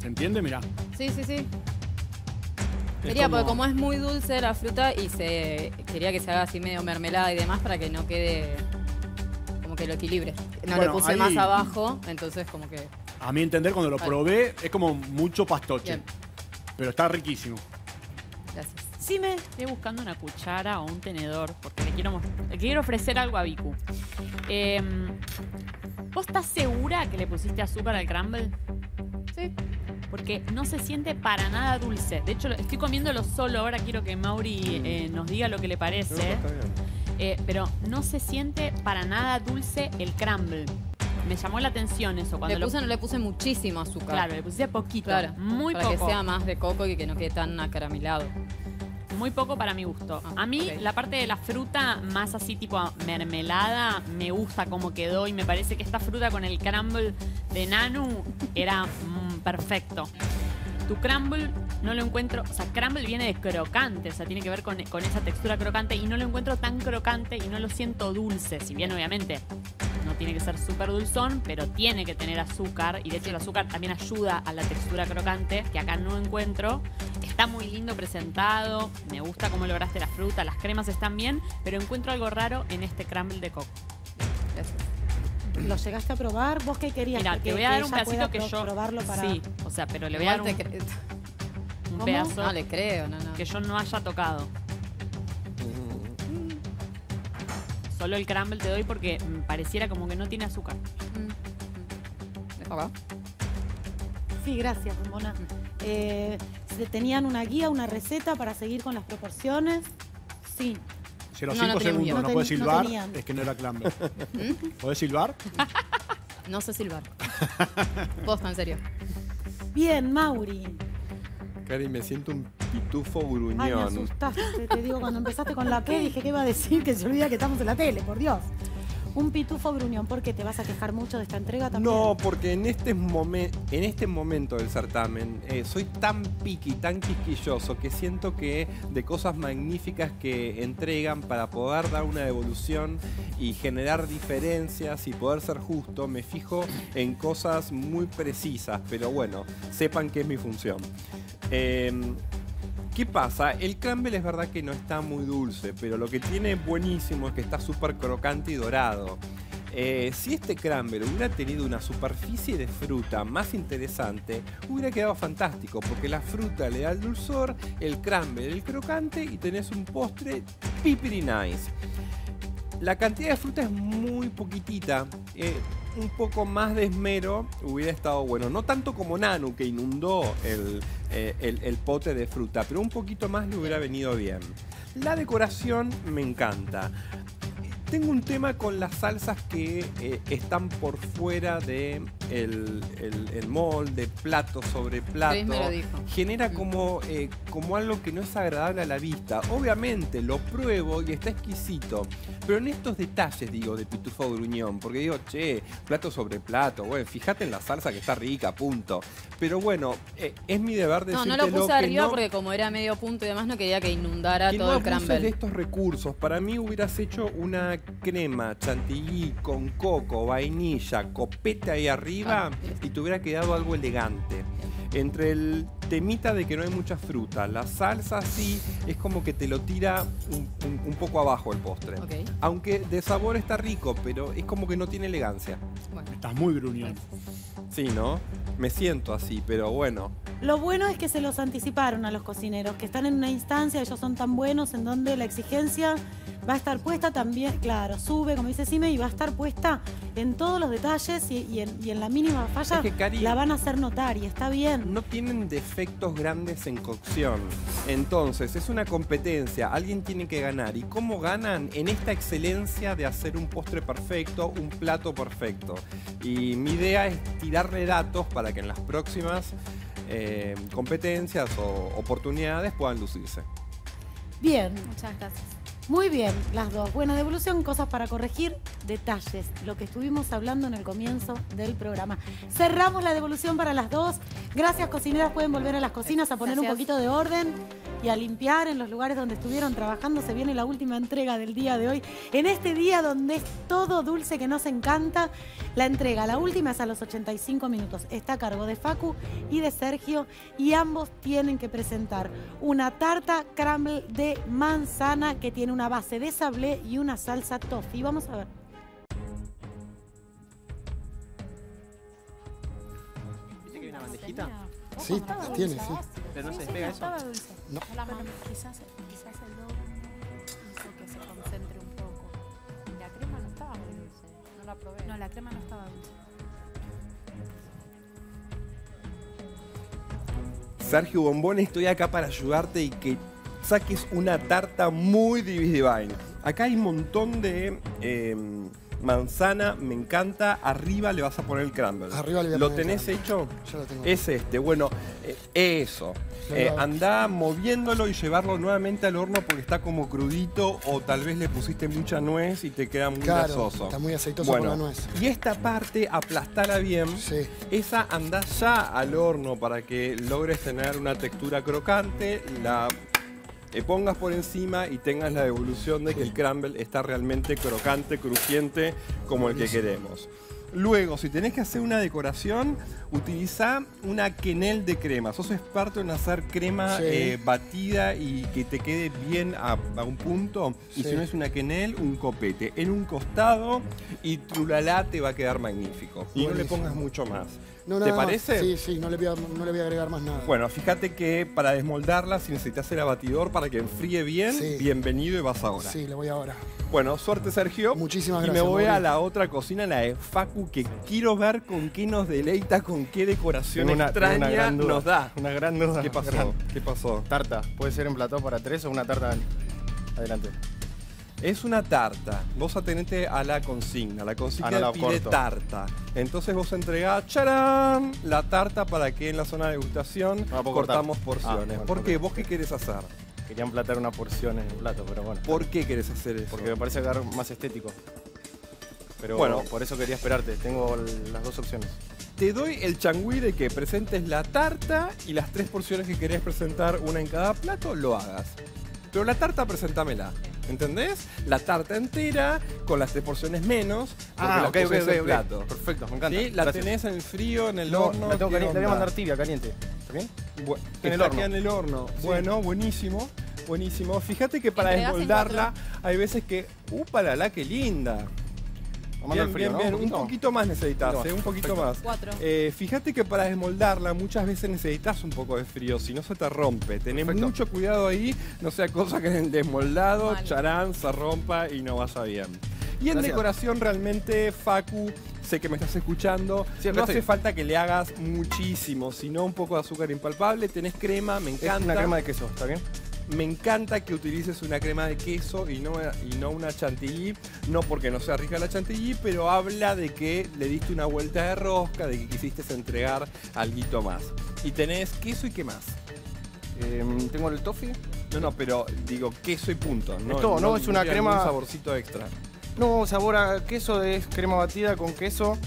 ¿Se entiende? Mirá. Sí, sí, sí. Quería, como... porque como es muy dulce la fruta y quería que se haga así medio mermelada y demás para que no quede como que lo equilibre. No, bueno, le puse ahí... más abajo, entonces como que... A mi entender, cuando lo probé, es como mucho pastoche. Bien. Pero está riquísimo. Gracias. Sí, me estoy buscando una cuchara o un tenedor, porque le quiero ofrecer algo a Vicu. ¿Vos estás segura que le pusiste azúcar al crumble? Sí. Porque no se siente para nada dulce. De hecho, estoy comiéndolo solo. Ahora quiero que Mauri nos diga lo que le parece. Pero no se siente para nada dulce el crumble. Me llamó la atención eso. Cuando no le puse muchísimo azúcar. Claro, le puse poquito. Claro, muy poco. Para que sea más de coco y que no quede tan acaramelado. Muy poco para mi gusto. A mí, okay, la parte de la fruta más así tipo mermelada, me gusta cómo quedó y me parece que esta fruta con el crumble de Nanu era perfecto. Tu crumble no lo encuentro... O sea, crumble viene de crocante, o sea, tiene que ver con esa textura crocante y no lo encuentro tan crocante y no lo siento dulce, si bien obviamente no tiene que ser súper dulzón, pero tiene que tener azúcar y de hecho el azúcar también ayuda a la textura crocante, que acá no encuentro. Está muy lindo presentado, me gusta cómo lograste la fruta, las cremas están bien, pero encuentro algo raro en este crumble de coco. Gracias. ¿Lo llegaste a probar? ¿Vos qué querías? Mira, te voy a dar un pedacito que yo... Probarlo para... Sí, o sea, pero le voy a dar un pedazo... No le creo, no, no. Que yo no haya tocado. Solo el crumble te doy porque pareciera como que no tiene azúcar. ¿Acá? Sí, gracias, Ramona. ¿Tenían una guía, una receta para seguir con las proporciones? Sí. Si a los 5 segundos no podés silbar, es que no era crumble. ¿Podés silbar? No sé silbar. Posta, en serio. Bien, Mauri. Cari, me siento un pitufo gruñón. Ay, me asustaste, te digo, cuando empezaste con la P dije, ¿qué iba a decir? Que se olvida que estamos en la tele, por Dios. Un pitufo gruñón, ¿por qué? ¿Te vas a quejar mucho de esta entrega también? No, porque en este momento del certamen soy tan piqui, tan quisquilloso, que siento que de cosas magníficas que entregan para poder dar una evolución y generar diferencias y poder ser justo, me fijo en cosas muy precisas, pero bueno, sepan que es mi función. ¿Qué pasa? El crumble es verdad que no está muy dulce, pero lo que tiene buenísimo es que está súper crocante y dorado. Si este crumble hubiera tenido una superficie de fruta más interesante, hubiera quedado fantástico, porque la fruta le da el dulzor, el crumble el crocante y tenés un postre pipiri nice. La cantidad de fruta es muy poquitita. Un poco más de esmero hubiera estado bueno. No tanto como Nanu, que inundó el pote de fruta, pero un poquito más le hubiera venido bien. La decoración me encanta. Tengo un tema con las salsas que están por fuera de el molde, plato sobre plato. Genera como algo que no es agradable a la vista. Obviamente lo pruebo y está exquisito. Pero en estos detalles, digo, de pitufo gruñón, porque digo, che, plato sobre plato, bueno, fíjate en la salsa que está rica, punto. Pero bueno, es mi deber decírtelo. No, no lo puse arriba porque como era medio punto y demás, no quería que inundara todo el crumble. No abuses de estos recursos. Para mí hubieras hecho una crema chantilly con coco, vainilla, copete ahí arriba y te hubiera quedado algo elegante. Entre el temita de que no hay mucha fruta, la salsa sí es como que te lo tira un poco abajo el postre. Okay. Aunque de sabor está rico, pero es como que no tiene elegancia. Bueno. Estás muy gruñón. Sí, ¿no? Me siento así, pero bueno. Lo bueno es que se los anticiparon a los cocineros, que están en una instancia, ellos son tan buenos en donde la exigencia va a estar puesta también, claro, sube, como dice Cime, y va a estar puesta en todos los detalles y en la mínima falla es que, Cari, la van a hacer notar y está bien. No tienen defectos grandes en cocción. Entonces, es una competencia, alguien tiene que ganar. ¿Y cómo ganan? En esta excelencia de hacer un postre perfecto, un plato perfecto. Y mi idea es tirarle datos para que en las próximas competencias o oportunidades puedan lucirse. Bien. Muchas gracias. Muy bien, las dos. Buena devolución, cosas para corregir, detalles, lo que estuvimos hablando en el comienzo del programa. Cerramos la devolución para las dos. Gracias, cocineras. Pueden volver a las cocinas a poner un poquito de orden y a limpiar en los lugares donde estuvieron trabajando. Se viene la última entrega del día de hoy. En este día donde es todo dulce que nos encanta, la entrega, la última, es a los 85 minutos. Está a cargo de Facu y de Sergio y ambos tienen que presentar una tarta crumble de manzana que tiene una base de sablé y una salsa toffee. Vamos a ver. ¿Viste que hay una bandejita? Sí, tiene, sí. ¿Pero no se despega eso? No. Quizás el doble hizo que se concentre un poco. Y la crema no estaba muy dulce. No la probé. No, la crema no estaba dulce. Sergio Bombón, estoy acá para ayudarte y que saques una tarta muy divine. Acá hay un montón de manzana, me encanta. Arriba le vas a poner el crumble. Arriba le voy a poner. ¿Lo tenés hecho? Yo lo tengo. Es este, bueno, eso. Andá moviéndolo y llevarlo nuevamente al horno porque está como crudito o tal vez le pusiste mucha nuez y te queda muy grasoso. Está muy aceitoso, bueno, con la nuez. Y esta parte aplastala bien. Sí. Esa andá ya al horno para que logres tener una textura crocante. La pongas por encima y tengas la devolución de que el crumble está realmente crocante, crujiente, como el que queremos. Luego, si tenés que hacer una decoración, utiliza una quenel de crema. Sos experto en hacer crema batida y que te quede bien a un punto. Y si no es una quenel, un copete. En un costado y trulalá, te va a quedar magnífico. Y no le pongas mucho más. No, ¿te parece? Más. Sí, sí, no le voy a agregar más nada. Bueno, fíjate que para desmoldarla, si necesitas el abatidor para que enfríe bien, bienvenido y vas ahora. Sí, le voy ahora. Bueno, suerte, Sergio. Muchísimas gracias. Y me voy a la otra cocina, la de Facu, que quiero ver con qué nos deleita, con qué decoración extraña nos da. Una gran duda. ¿Qué pasó? ¿Qué pasó? Tarta. ¿Puede ser en plató para tres o una tarta? Adelante. Es una tarta, vos atenete a la consigna pide tarta. Entonces vos entregás, ¡charán!, la tarta para que en la zona de degustación cortamos porciones. Bueno, ¿por qué? ¿Vos qué querés hacer? Quería emplatar una porción en el plato, pero bueno. ¿Por qué querés hacer eso? Porque me parece que es más estético. Pero bueno, por eso quería esperarte, tengo las dos opciones. Te doy el changüí de que presentes la tarta y las tres porciones que querés presentar, una en cada plato, lo hagas. Pero la tarta, presentámela. ¿Entendés? La tarta entera, con las tres porciones menos. Ah, ok, ok, plato. Perfecto, me encanta. ¿Sí? La tenés en el frío, en el horno. La tengo caliente, la voy a mandar tibia, caliente. ¿Está bien? En el horno. Sí. Bueno, buenísimo, buenísimo. Fíjate que para desmoldarla hay veces que... ¡Úpala, qué linda! Bien, frío, bien, ¿no? Bien. Un poquito más necesitas, un poquito más. Fíjate que para desmoldarla muchas veces necesitas un poco de frío, si no se te rompe. Tenés mucho cuidado ahí, no sea cosa que en el desmoldado, charán, se rompa y no vaya bien. Y en decoración realmente, Facu, sé que me estás escuchando, no hace falta que le hagas muchísimo, sino un poco de azúcar impalpable. Tenés crema, me encanta. Es una crema de queso, ¿está bien? Me encanta que utilices una crema de queso y no una chantilly, no porque no sea rica la chantilly, pero habla de que le diste una vuelta de rosca, de que quisiste entregar alguito más. ¿Y tenés queso y qué más? ¿Tengo el toffee? No, pero digo queso y punto. No, esto, no es una crema... un saborcito extra. No, sabor a queso, es crema batida con queso.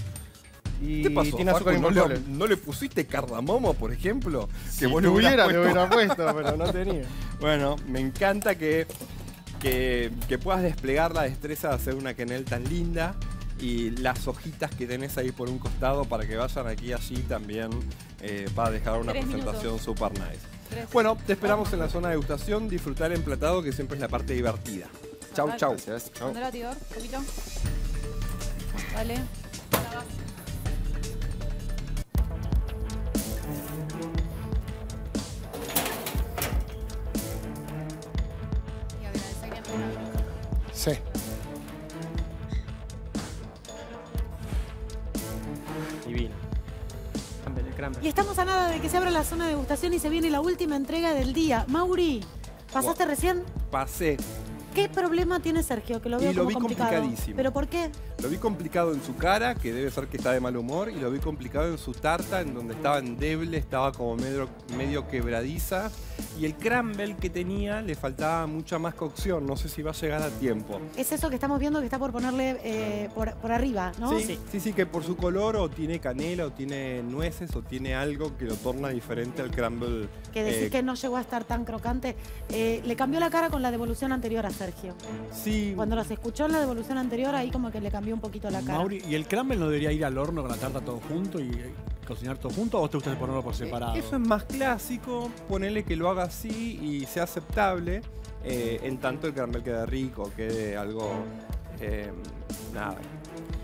Y ¿qué pasó? Tiene azúcar impalpable. ¿No le pusiste cardamomo, por ejemplo? Si vos lo hubieras puesto. Lo hubiera puesto, pero no tenía. Bueno, me encanta que puedas desplegar la destreza de hacer una quenel tan linda y las hojitas que tenés ahí por un costado para que vayan aquí y allí también va a dejar una presentación super nice. Bueno, te esperamos en la zona de degustación, disfrutar el emplatado que siempre es la parte divertida. Chau, chau. André, poquito. Vale. Sí. Divino. Y estamos a nada de que se abra la zona de degustación y se viene la última entrega del día. Mauri, ¿pasaste recién? Pasé. ¿Qué problema tiene Sergio? Que lo veo como complicado. Complicadísimo. ¿Pero por qué? Lo vi complicado en su cara, que debe ser que está de mal humor, y lo vi complicado en su tarta, en donde estaba endeble, estaba como medio quebradiza. Y el crumble que tenía le faltaba mucha más cocción, no sé si va a llegar a tiempo. Es eso que estamos viendo que está por ponerle por arriba, ¿no? Sí, sí, sí, que por su color o tiene canela o tiene nueces o tiene algo que lo torna diferente al crumble. Que decir que no llegó a estar tan crocante. Le cambió la cara con la devolución anterior a Sergio. Sí. Cuando los escuchó en la devolución anterior, ahí como que le cambió un poquito la cara. Mauri, ¿y el crumble no debería ir al horno con la tarta todo junto y cocinar todo junto, o te gusta ponerlo por separado? Eso es más clásico, ponele que lo haga así y sea aceptable, en tanto el caramel quede rico, quede algo, nada,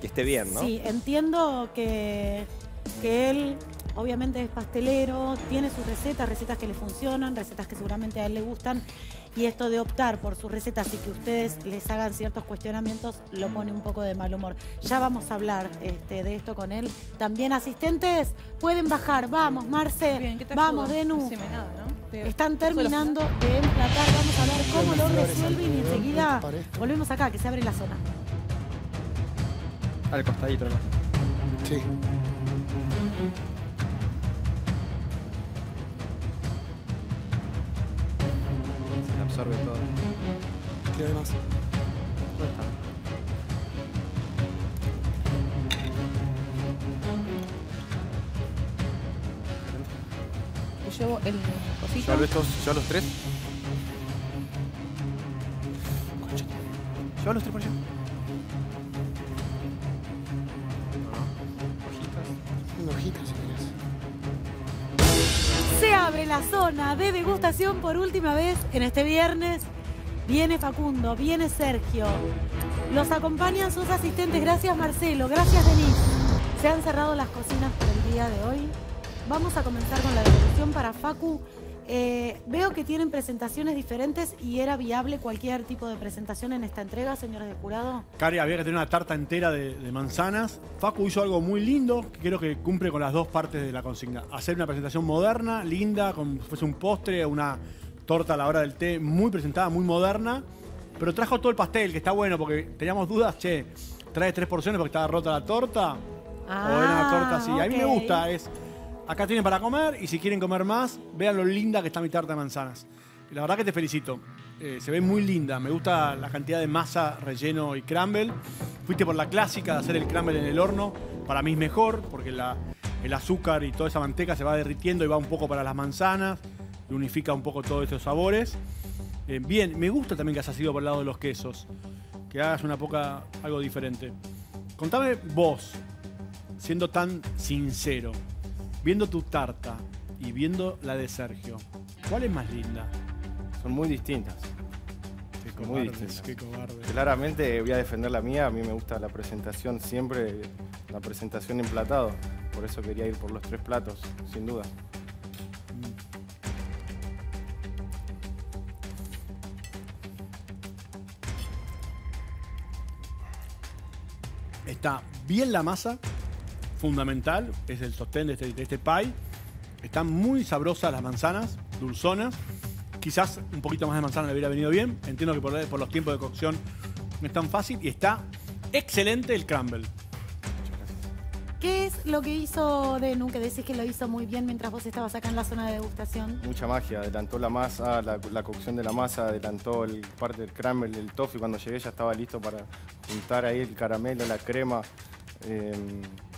que esté bien, ¿no? Sí, entiendo que él obviamente es pastelero, tiene sus recetas, recetas que le funcionan, recetas que seguramente a él le gustan, y esto de optar por sus recetas y que ustedes les hagan ciertos cuestionamientos lo pone un poco de mal humor. Ya vamos a hablar de esto con él. También asistentes, pueden bajar. Vamos, Marce. Bien, vamos, Denu. No seme nada, ¿no? Están terminando de emplatar. Vamos a ver cómo lo resuelven y enseguida volvemos acá, que se abre la zona. Al costadito, ¿no? Sí. Absorbe todo. ¿Qué hay más? ¿Dónde está? Yo llevo el cosito. ¿Yo a los tres? Concha. ¿Yo a los tres por allá? Hojitas. Se abre la zona de degustación por última vez en este viernes. Viene Facundo, viene Sergio. Los acompañan sus asistentes. Gracias, Marcelo. Gracias, Denise. Se han cerrado las cocinas por el día de hoy. Vamos a comenzar con la degustación para Facu. Veo que tienen presentaciones diferentes y era viable cualquier tipo de presentación en esta entrega, señores del jurado. Cari, había que tener una tarta entera de manzanas. Facu hizo algo muy lindo, que creo que cumple con las dos partes de la consigna. Hacer una presentación moderna, linda, como si fuese un postre, una torta a la hora del té, muy presentada, muy moderna. Pero trajo todo el pastel, que está bueno, porque teníamos dudas, che, trae tres porciones porque estaba rota la torta. Ah, o era una torta así. Okay. A mí me gusta, es... Acá tienen para comer y si quieren comer más, vean lo linda que está mi tarta de manzanas. La verdad que te felicito. Se ve muy linda. Me gusta la cantidad de masa, relleno y crumble. Fuiste por la clásica de hacer el crumble en el horno. Para mí es mejor porque el azúcar y toda esa manteca se va derritiendo y va un poco para las manzanas. Y unifica un poco todos esos sabores. Bien, me gusta también que hayas ido por el lado de los quesos. Que hagas una poca, algo diferente. Contame vos, siendo tan sincero, viendo tu tarta y viendo la de Sergio, ¿cuál es más linda? Son muy distintas. Qué cobardes, muy distintas. Qué cobarde. Claramente voy a defender la mía. A mí me gusta la presentación, siempre la presentación en platado. Por eso quería ir por los tres platos, sin duda. Está bien la masa. Fundamental, es el sostén de este pie. Están muy sabrosas las manzanas, dulzonas. Quizás un poquito más de manzana le hubiera venido bien. Entiendo que por los tiempos de cocción no es tan fácil. Y está excelente el crumble. ¿Qué es lo que hizo Denu, que decís que lo hizo muy bien mientras vos estabas acá en la zona de degustación? Mucha magia. Adelantó la masa, la cocción de la masa, adelantó el parte del crumble, el toffee. Cuando llegué ya estaba listo para juntar ahí el caramelo, la crema.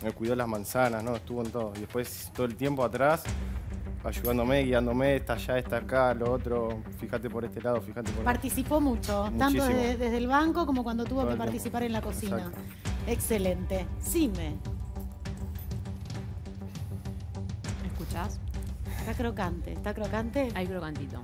Me cuidó las manzanas, ¿no? Estuvo en todo. Y después todo el tiempo atrás, ayudándome, guiándome, está allá, está acá, lo otro, fíjate por este lado, fíjate por... Participó mucho, tanto desde el banco como cuando tuvo todo que participar en la cocina. Exacto. Excelente. Cime. ¿Me escuchás? Está crocante, ¿está crocante? Hay crocantito.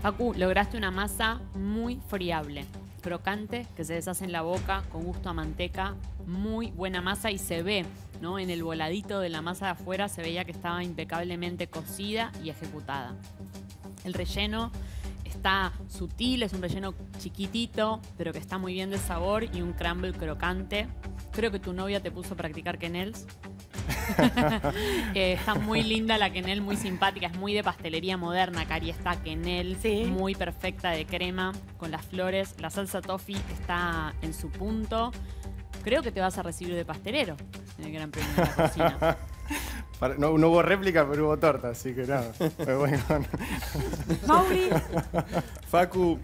Facu, lograste una masa muy friable, crocante, que se deshace en la boca, con gusto a manteca, muy buena masa y se ve, ¿no? En el voladito de la masa de afuera se veía que estaba impecablemente cocida y ejecutada. El relleno está sutil, es un relleno chiquitito, pero que está muy bien de sabor y un crumble crocante. Creo que tu novia te puso a practicar quenelles. Está muy linda la quenelle, muy simpática, es muy de pastelería moderna, Cari, está quenelle, ¿sí? Muy perfecta de crema, con las flores. La salsa toffee está en su punto. Creo que te vas a recibir de pastelero en el Gran Premio de la Cocina. No, no hubo réplica, pero hubo torta, así que nada. Bueno. Mauri. Facu,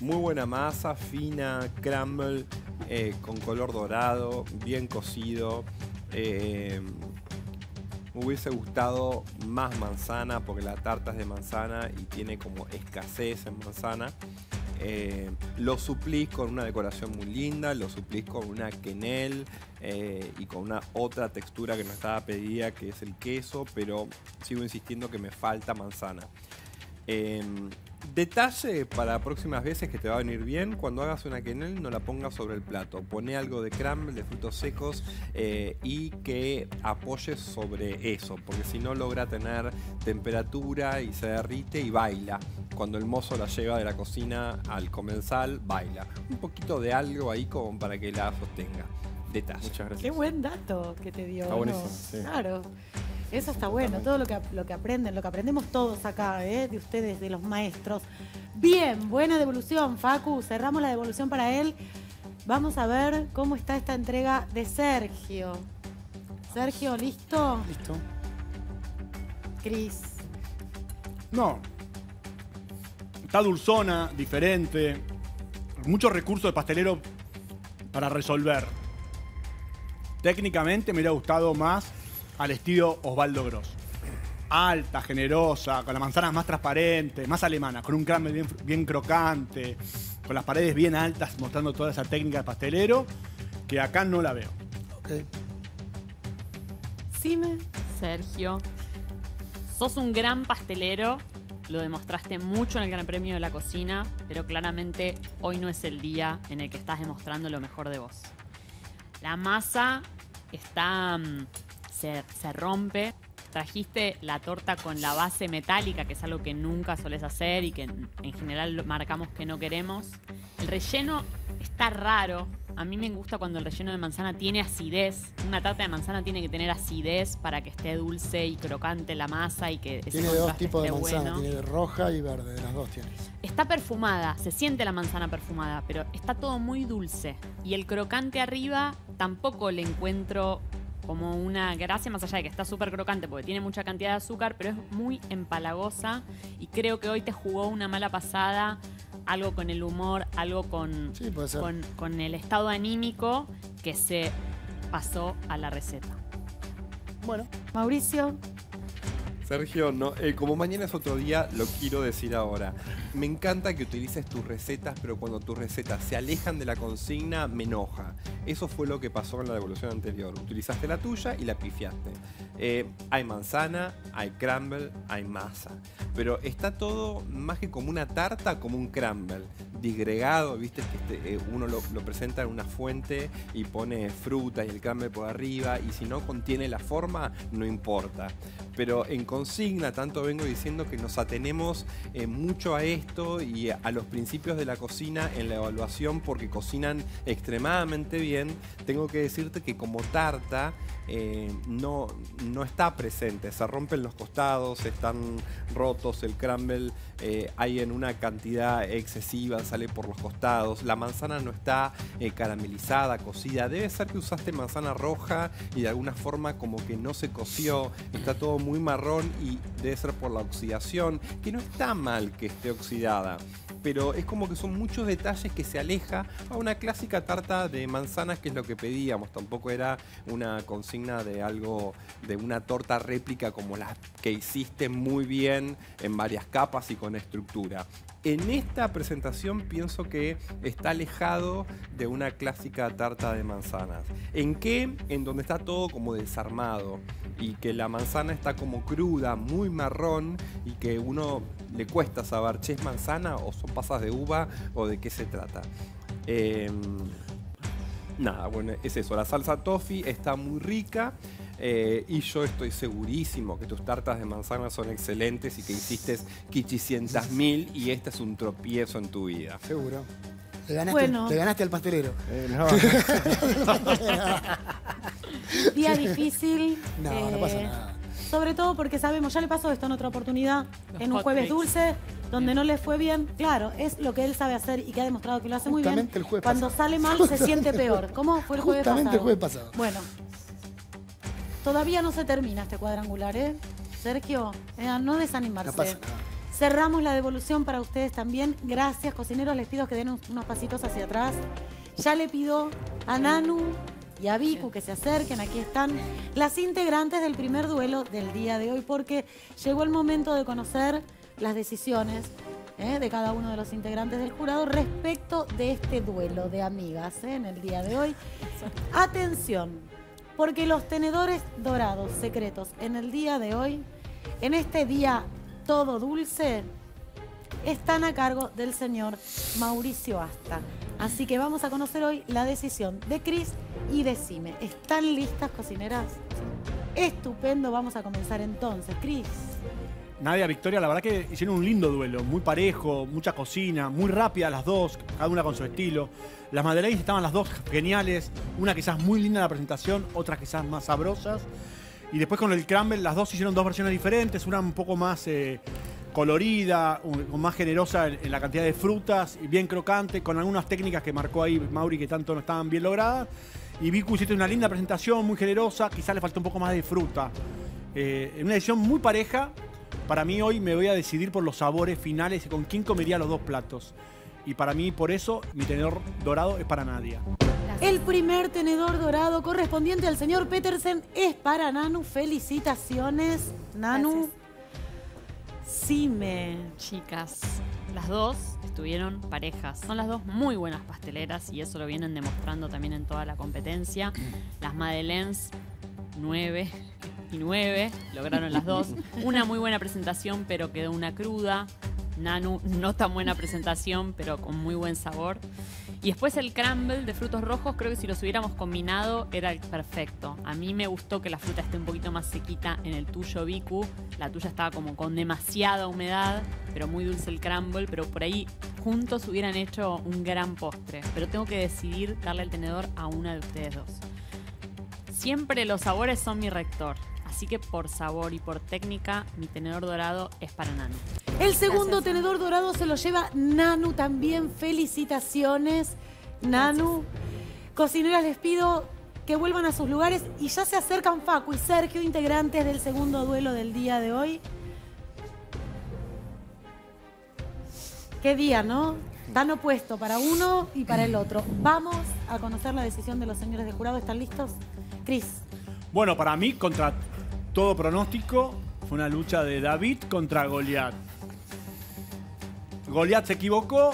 muy buena masa, fina, crumble, con color dorado, bien cocido. Me hubiese gustado más manzana, porque la tarta es de manzana y tiene como escasez en manzana. Lo suplís con una decoración muy linda, lo suplís con una quenelle y con una otra textura que no estaba pedida, que es el queso, pero sigo insistiendo que me falta manzana. Detalle para próximas veces que te va a venir bien: cuando hagas una quenelle no la pongas sobre el plato, pone algo de crumble, de frutos secos, y que apoyes sobre eso, porque si no logra tener temperatura y se derrite y baila. Cuando el mozo la lleva de la cocina al comensal, baila. Un poquito de algo ahí como para que la sostenga. Detalle. Muchas gracias. Qué buen dato que te dio. Está buenísimo, sí. Claro. Eso está bueno, todo lo que aprenden, lo que aprendemos todos acá, de ustedes, de los maestros. Bien, buena devolución, Facu. Cerramos la devolución para él. Vamos a ver cómo está esta entrega de Sergio. Sergio, ¿listo? Listo. Cris. No. Está dulzona, diferente. Muchos recursos de pastelero para resolver. Técnicamente me hubiera gustado más al estilo Osvaldo Gross. Alta, generosa, con las manzanas más transparentes, más alemanas, con un crumble bien crocante, con las paredes bien altas, mostrando toda esa técnica de pastelero, que acá no la veo. Okay. Cime. Sergio, sos un gran pastelero, lo demostraste mucho en el Gran Premio de la Cocina, pero claramente hoy no es el día en el que estás demostrando lo mejor de vos. La masa está... Se rompe. Trajiste la torta con la base metálica, que es algo que nunca solés hacer y que en general marcamos que no queremos. El relleno está raro. A mí me gusta cuando el relleno de manzana tiene acidez. Una tarta de manzana tiene que tener acidez para que esté dulce y crocante la masa y que tiene dos tipos de manzana, bueno. Tiene roja y verde, de las dos tienes. Está perfumada, se siente la manzana perfumada, pero está todo muy dulce. Y el crocante arriba tampoco le encuentro como una gracia, más allá de que está súper crocante porque tiene mucha cantidad de azúcar, pero es muy empalagosa y creo que hoy te jugó una mala pasada, algo con el humor, algo con, sí, puede ser, con el estado anímico que se pasó a la receta. Bueno, Mauricio. Sergio, no, como mañana es otro día, lo quiero decir ahora. Me encanta que utilices tus recetas, pero cuando tus recetas se alejan de la consigna, me enoja. Eso fue lo que pasó en la devolución anterior. Utilizaste la tuya y la pifiaste. Hay manzana, hay crumble, hay masa. Pero está todo más que como una tarta, como un crumble. Disgregado, viste que uno lo presenta en una fuente y pone fruta y el crumble por arriba, y si no contiene la forma, no importa. Pero en consigna, tanto vengo diciendo que nos atenemos mucho a esto y a los principios de la cocina en la evaluación, porque cocinan extremadamente bien. Tengo que decirte que como tarta no está presente, se rompen los costados, están rotos, el crumble hay en una cantidad excesiva, sale por los costados, la manzana no está caramelizada, cocida. Debe ser que usaste manzana roja y de alguna forma como que no se coció, está todo muy marrón y debe ser por la oxidación, que no está mal que esté oxidada, pero es como que son muchos detalles que se aleja a una clásica tarta de manzanas, que es lo que pedíamos. Tampoco era una consigna de algo, de una torta réplica como las que hiciste muy bien en varias capas y con estructura. En esta presentación pienso que está alejado de una clásica tarta de manzanas. ¿En qué? En donde está todo como desarmado y que la manzana está como cruda, muy marrón, y que uno le cuesta saber, ¿che, es manzana o son pasas de uva o de qué se trata? Nada, bueno, es eso. La salsa toffee está muy rica. Y yo estoy segurísimo que tus tartas de manzana son excelentes y que hiciste 500.000 y este es un tropiezo en tu vida. Seguro. Te ganaste, bueno, te ganaste al pastelero. No. Día difícil. No, no pasa nada. Sobre todo porque sabemos, ya le pasó esto en otra oportunidad, en un jueves dulce, donde no le fue bien. Claro, es lo que él sabe hacer y que ha demostrado que lo hace justamente muy bien. El jueves cuando pasado. Sale mal justamente se siente peor. ¿Cómo fue el jueves pasado? El jueves pasado. Bueno, todavía no se termina este cuadrangular, ¿eh? Sergio, no desanimarse. No pasa nada. Cerramos la devolución para ustedes también. Gracias, cocineros. Les pido que den unos pasitos hacia atrás. Ya le pido a Nanu y a Vicu que se acerquen. Aquí están las integrantes del primer duelo del día de hoy, porque llegó el momento de conocer las decisiones de cada uno de los integrantes del jurado respecto de este duelo de amigas en el día de hoy. Atención, porque los tenedores dorados secretos en el día de hoy, en este día todo dulce, están a cargo del señor Mauricio Asta. Así que vamos a conocer hoy la decisión de Cris y de Cime. ¿Están listas, cocineras? Estupendo, vamos a comenzar entonces. Cris. Nadia, Victoria, la verdad que hicieron un lindo duelo, muy parejo, mucha cocina, muy rápida las dos, cada una con su estilo. Las madeleines estaban las dos geniales, una quizás muy linda en la presentación, otras quizás más sabrosas. Y después con el crumble, las dos hicieron dos versiones diferentes, una un poco más colorida, más generosa en la cantidad de frutas, y bien crocante, con algunas técnicas que marcó ahí Mauri que tanto no estaban bien logradas. Y Vicu hiciste una linda presentación, muy generosa, quizás le faltó un poco más de fruta. En una edición muy pareja, para mí hoy me voy a decidir por los sabores finales, con quién comería los dos platos. Y para mí, por eso, mi tenedor dorado es para Nadia. El primer tenedor dorado correspondiente al señor Petersen es para Nanu. Felicitaciones, Nanu. Gracias. Cime. Chicas, las dos estuvieron parejas. Son las dos muy buenas pasteleras y eso lo vienen demostrando también en toda la competencia. Las madeleines, 9 y 9, lograron las dos. Una muy buena presentación, pero quedó una cruda. Nanu, no tan buena presentación, pero con muy buen sabor. Y después el crumble de frutos rojos, creo que si los hubiéramos combinado era el perfecto. A mí me gustó que la fruta esté un poquito más sequita en el tuyo, Vicu. La tuya estaba como con demasiada humedad, pero muy dulce el crumble. Pero por ahí juntos hubieran hecho un gran postre. Pero tengo que decidir darle el tenedor a una de ustedes dos. Siempre los sabores son mi rector. Así que por sabor y por técnica, mi tenedor dorado es para Nanu. El segundo tenedor dorado se lo lleva Nanu también. Felicitaciones, Nanu. Cocineras, les pido que vuelvan a sus lugares y ya se acercan Facu y Sergio, integrantes del segundo duelo del día de hoy. Qué día, ¿no? Tan opuesto para uno y para el otro. Vamos a conocer la decisión de los señores del jurado. ¿Están listos? Cris. Bueno, para mí, contra todo pronóstico, fue una lucha de David contra Goliat. Goliat se equivocó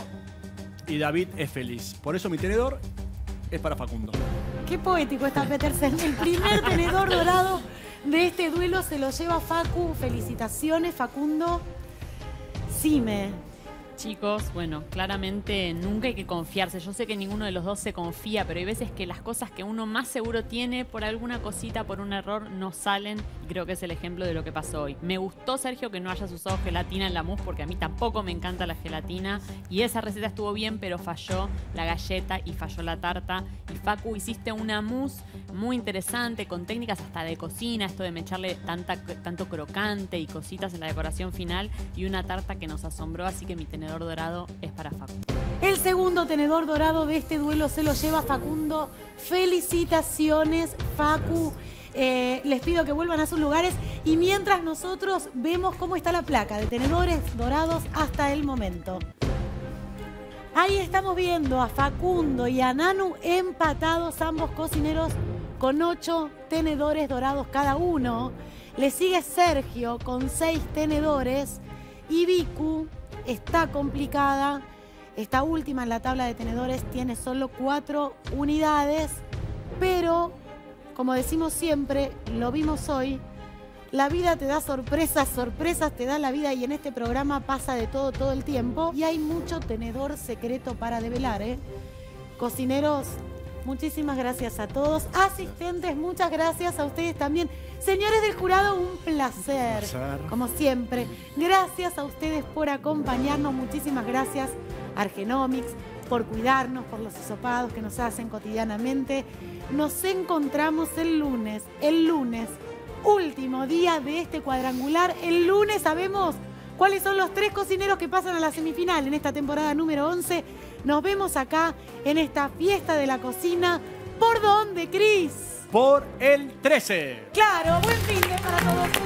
y David es feliz. Por eso mi tenedor es para Facundo. Qué poético está Petersen. El primer tenedor dorado de este duelo se lo lleva Facu. Felicitaciones, Facundo. Cime. Chicos, bueno, claramente nunca hay que confiarse. Yo sé que ninguno de los dos se confía, pero hay veces que las cosas que uno más seguro tiene por alguna cosita, por un error, no salen. Y creo que es el ejemplo de lo que pasó hoy. Me gustó, Sergio, que no hayas usado gelatina en la mousse, porque a mí tampoco me encanta la gelatina. Y esa receta estuvo bien, pero falló la galleta y falló la tarta. Y Facu, hiciste una mousse muy interesante, con técnicas hasta de cocina, esto de mecharle tanto crocante y cositas en la decoración final. Y una tarta que nos asombró, así que mi tenedor dorado es para Facundo. El segundo tenedor dorado de este duelo se lo lleva Facundo. Felicitaciones, Facu. Les pido que vuelvan a sus lugares y mientras nosotros vemos cómo está la placa de tenedores dorados hasta el momento. Ahí estamos viendo a Facundo y a Nanu empatados, ambos cocineros con 8 tenedores dorados cada uno. Le sigue Sergio con 6 tenedores y Vicu está complicada, está última en la tabla de tenedores, tiene solo 4 unidades, pero, como decimos siempre, lo vimos hoy, la vida te da sorpresas, sorpresas te da la vida y en este programa pasa de todo, todo el tiempo. Y hay mucho tenedor secreto para develar, ¿eh? Cocineros, Muchísimas gracias a todos. Asistentes, muchas gracias a ustedes también. Señores del jurado, un placer, como siempre. Gracias a ustedes por acompañarnos. Muchísimas gracias a Argenomics por cuidarnos, por los hisopados que nos hacen cotidianamente. Nos encontramos el lunes, último día de este cuadrangular. El lunes sabemos cuáles son los 3 cocineros que pasan a la semifinal en esta temporada número 11. Nos vemos acá en esta fiesta de la cocina. ¿Por dónde, Cris? Por el 13. Claro, buen fin de para todos.